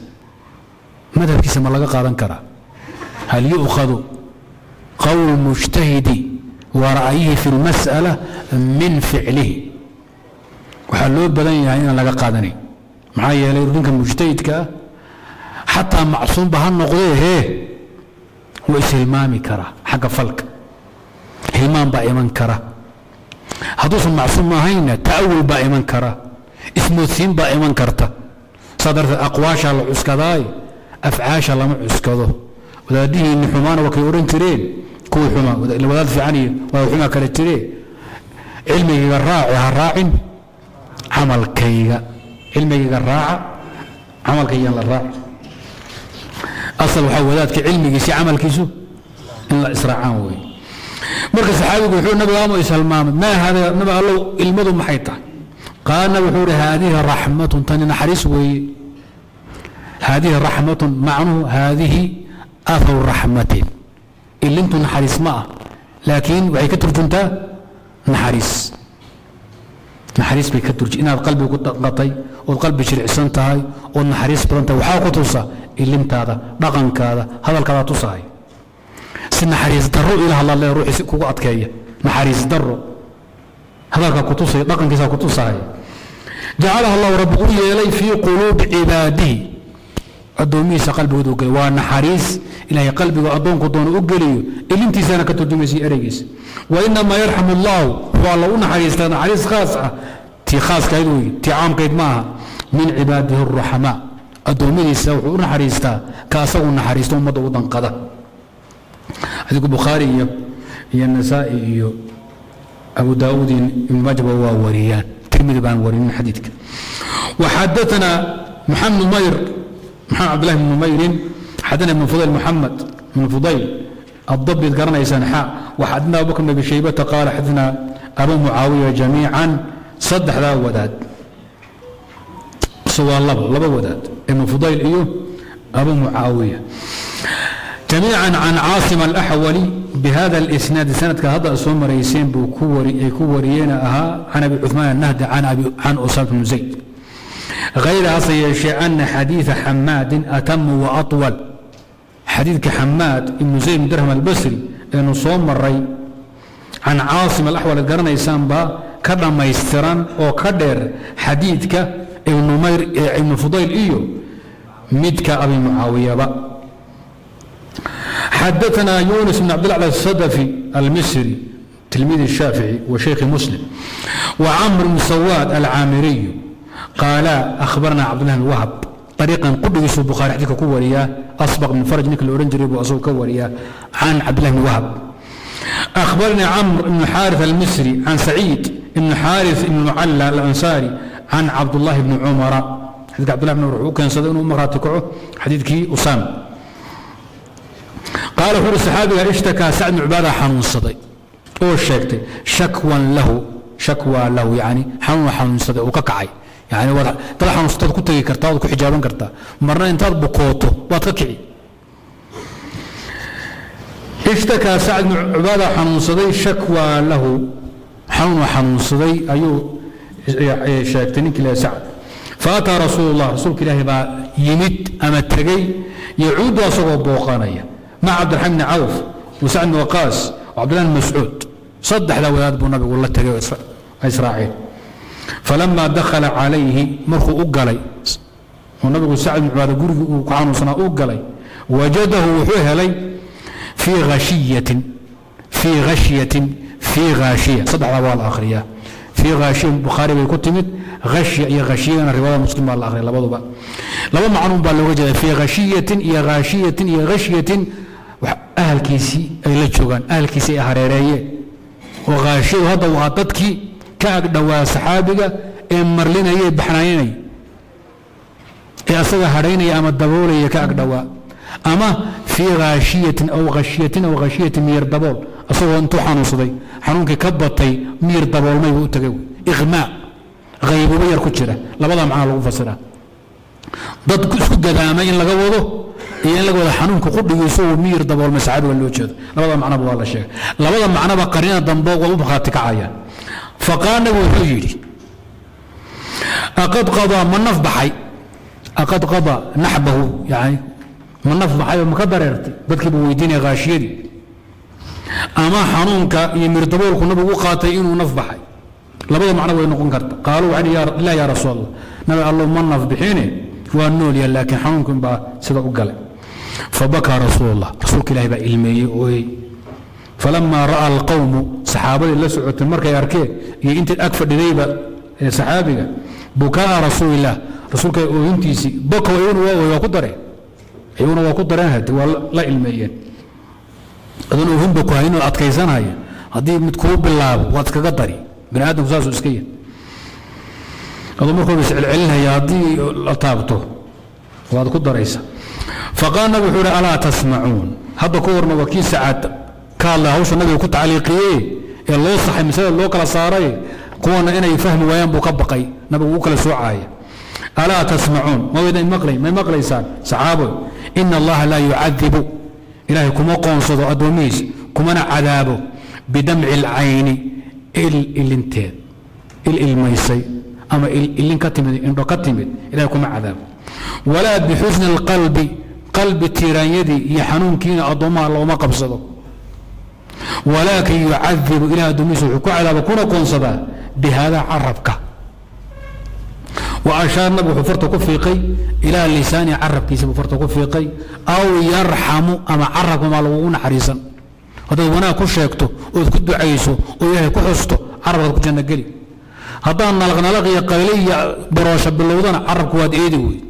ماذا كيسة ملقا قارن كرا هل يؤخذ قول مجتهد ورأيه في المسألة من فعله وحلول بدني يعني أنا لقا قادني معايا منك مجتهد كا حتى معصوم بهالنقضية هي وإسهل مامي كرا حق فلك هلمان با إيمان كرا هدوس المعصوم هينا تأول با إيمان كرا اسمه ثين با إيمان كرتا صدرت أقواش على العسكداي أفعاش على معسكده وذا ديه إن حمان وكيورين ترين كو حما وذا في عني وذا حما كانت ترين علمي الراعي هالراعن عمل كيغا علمي الراعي عمل كيغا للراعي أصل وحولاتك علمي سي عمل كيسو إلا إسراعان وي مركز الصحابي يقول نبي الله يسلمامه ما هذا نبي الله المدن محيطه قال نبي يقول هذه رحمه تنين حريص وي هذه رحمه معنه هذه اثر رحمه اللي انتم نحريص معه لكن وعي كتر انت نحريص نحريس بكترج إن القلب قطعي والقلب شرع سنتهاي والنحريس برنتا وحاقو توصى اللي انت هذا رقم كذا هذا الكذا توصاي سن حريس درو إلى الله لا يروح يسكوا أتكية نحريس درو هذا كقطوسي رقم كذا كقطوساي جعلها الله رب يلي في قلوب عبادي الدوميس قلبه ودوك ونحريس إلى قلبه وأدون قدون أجليه اللي انت سانك تدوميسي أريجس وإنما يرحم الله والله نحريس نحريس خاصة تي خاص كيدوي تي عام كيد معها من عباده الرحماء الدوميس ونحريستا كاسو نحريس ثم دوضن قدا هذيك البخاري يا النسائي يا أبو داود بن ماجه ووريان ترمذي بن وريان حديثك وحدثنا محمد مير محمد عبد الله بن نمير حدثنا من فضيل محمد من فضيل الضبي القرني سنحاء وحدثنا أبو بكر بن أبي شيبة قال حدثنا أبو معاوية جميعا صدح لا وداد سوى الله لبا وداد ابن فضيل إيوه أبو معاوية جميعا عن عاصم الاحولي بهذا الاسناد سند كهذا اسوم رئيسين بكوري كوريين اها عن ابي عثمان النهدي عن ابي عن اسامه بن زيد غير اصيل ان حديث حماد اتم واطول حديث كحماد بن زيد بن درهم البصري انه صوم الري عن عاصم الاحولي قرن يسام با كدميستران او كدير حديث كابن نمير ابن فضيل ايو مدك ابي معاويه با حدثنا يونس بن عبد الله الصدفي المصري تلميذ الشافعي وشيخ مسلم وعمرو بن سواد العامري قال اخبرنا عبد الله بن وهب طريقا قدس البخاري حديث كوريا اصبغ من فرج نيكل اورنجري واسوق كوريا عن عبد الله بن وهب اخبرني عمرو بن حارث المصري عن سعيد بن حارث بن معلى الانصاري عن عبد الله بن عمر حديث عبد الله بن عمر كان صدقنا مراتكعه حديث كي اسامه قال حر الصحابي اشتكى سعد بن عباده حنون صدي او شيكتي شكوى له شكوى له يعني حنون حنون صدي وككعي يعني وضع طلع حنون صدي كتغي كرتا وكحجابن كرتا مرنا انتاد بقوته واتكعي اشتكى سعد بن عباده حنون صدي شكوى له حنون حنون صدي ايو شيكتني كلا سعد فاتى رسول الله رسولك الله با يمد اما تغي يعود وصوب بوقانيه مع عبد الرحمن بن عوف وسعد بن وقاص وعبد الله بن مسعود صدح له ولاد ابو النبي والله تجاوز إسرا... اسرائيل فلما دخل عليه مرخو اوغلي والنبي سعد بن عباده غرغ وقعان سنا اوغلي وجده وحهلي في غشيه في غشيه في غاشيه صدح له الاخريه في غاشيه البخاري بكتمت غشيه يا غشيه انا روايه مسلم الاخريه لبدوا لبا معنون بالوجه في غشيه يا غاشيه يا غشيه أهل كيسي أي لجوغان أهل كيسي أهريرية وغاشي وهذا وعطتكي كأك دوا صحابك إمر لنا هي بحنايني يا أصدق هريني أما الدبول هي كأك دوا أما في غاشية أو غشية أو غشية مير دبول أصدق أنتو حانو صدي حانونك كبطي مير دبول ما يبقى إغماء غيبو بير كتشرة لبضا معاه لغو فسرة ضد كسو قدامين لغوضو إيه اللي قال حنونك قد يسوي مير دبول مسعد والوجد لبضا معنا بوالله شيخ لبضا معنا بقرينا دنبوغ وبخاتك عايا فقال نبو يجري أقد قضى من نف بحي أقد قضى نحبه يعني من نف بحي ومكبر يرتي بدك بويدين غاشيري أما حنونك يمير دبول كنا بوقاتين ونف بحي لبضا معنا وينقون كرت قالوا يعني يا لا يا رسول الله نبي الله من نف بحيني والنول يلا لكن حنونكم بقى صدقوا قال فبكى رسول الله رسولك الله يبقى المي فلما راى القوم صحابه اللي سعدت المركه يركي انت الاكفر ديبا صحابي بكاء رسول الله رسولك انتيسي بكى عيونه وقدره عيونه وقدره هاد والله المي اظن هم بكوا عيونه ادكيسان هي هدي متكوب بالله وادكا قدري بني ادم زازو اسكيه هذا مركب يسعلعلها يا دي طابته وهذا كود رئيسه فقال النبي حول الا تسمعون هذا كورنا وكيل سعد قال له هوش النبي كنت عليقيه اللي يصحي مثلا اللي كلا صاري كونا انا يفهم ويان بقبقي نبي وكلا سوعايه الا تسمعون ما وين مقلي ما مقلي سان صحابه ان الله لا يعذب الهي كما قنصد ادوميس كما عذابه بدمع العين الانتهاء الإلميسي أما إلين كتمد إنه كتمد إليكم عذاب ولا بحزن القلب قلب تيران يدي يحنون كين أضمها الله ما قبصده ولكن يعذب إلى دميس وحكو على بكون كونصبا بهذا عربك وأشارنا بحفرت كفيقي إلى اللسان عربك بحفرت كفيقي أو يرحم أما عرب ما لغون حريصا هذا وانا كشيكته ويكد عيسو ويهي كحسته عربك جنة قلي هذا نلغنا لغي قليلية بروشة باللوضان عربك واد إيدي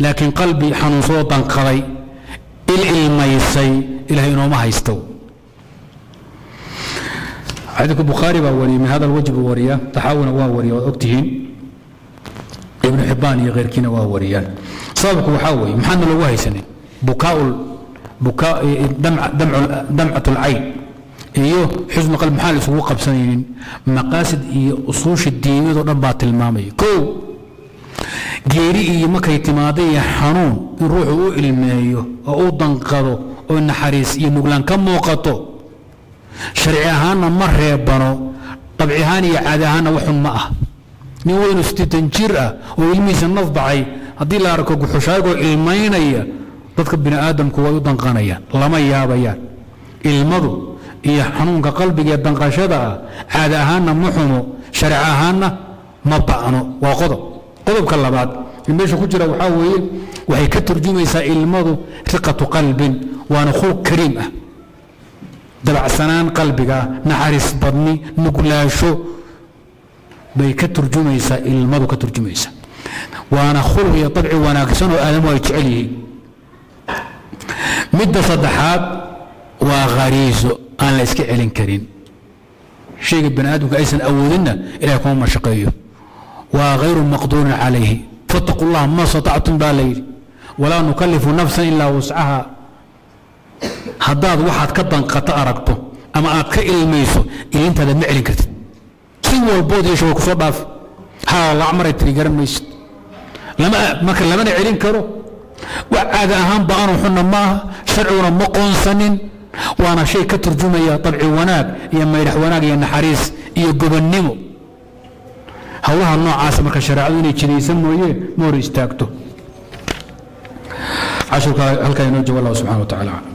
لكن قلبي حنون صوتا قضي الإلميسي إلهي نوما هيستو حديث البخاري باوري من هذا الوجه باوريه تحاول واوريه واكتهين ابن حبان غير كنا واوريان سابق وحاوي محن لو وهي سنه بكاء بكاء دمع دمع دمعه العين ايوه حزن قلب محال سوق قبسنين مقاصد اصوش الدين ودبات المامي كو جيري مكاي تمادي حنون روحو المايو او دنقدو او نحريس يمغلان كموقتو شرعي هانا مرة بانو طبعي هاني عادة هانا وحن ماء نوين استيتن جرأة ويلمي سنف بعي هدي لا ركوك وحشايق وإلمين ايا تذكر بني آدم كوايو دنقانيا لما يابيا المضو إيا حنونك قلبك يا دنقاشدها عادة هانا محنو شرعي هانا مبانو وقضب قضب كاللبات الميش كجرة وحاويل وهي كترجميسا المضو ثقة قلب وانا خلق كريمة دبع سنان قلبك نحرس بدني نقلاشو بي كترجميسا المضو كترجميسا وانا خلق يا طبعي وانا اكسنو ادم ويجعليه مدة صدحات وغريزو انا لاسكي علين كريم شيء بن ادم كايسن اولنا الى يكون مشقيه وغير مقدور عليه فاتقوا الله ما استطعتم بالليل ولا نكلف نفسا الا وسعها هداد واحد كدن قطع ركبه أما أكل الميسو إيه أنت لم يعلن كت سوى البود يشوك صباف ها الله عمره تريجر ميس لما ما كان لما يعلن كرو وعاد أهم بأنو حنا معها شرعنا مقنصن وأنا شيء كترجمة يا طبعي وناك يا ما يرح وناك يا نحريس يجوب النمو هواها النوع عاصمة كشرعوني كذي يسموه إيه موريستاكتو عشان هالك ينجو الله سبحانه وتعالى.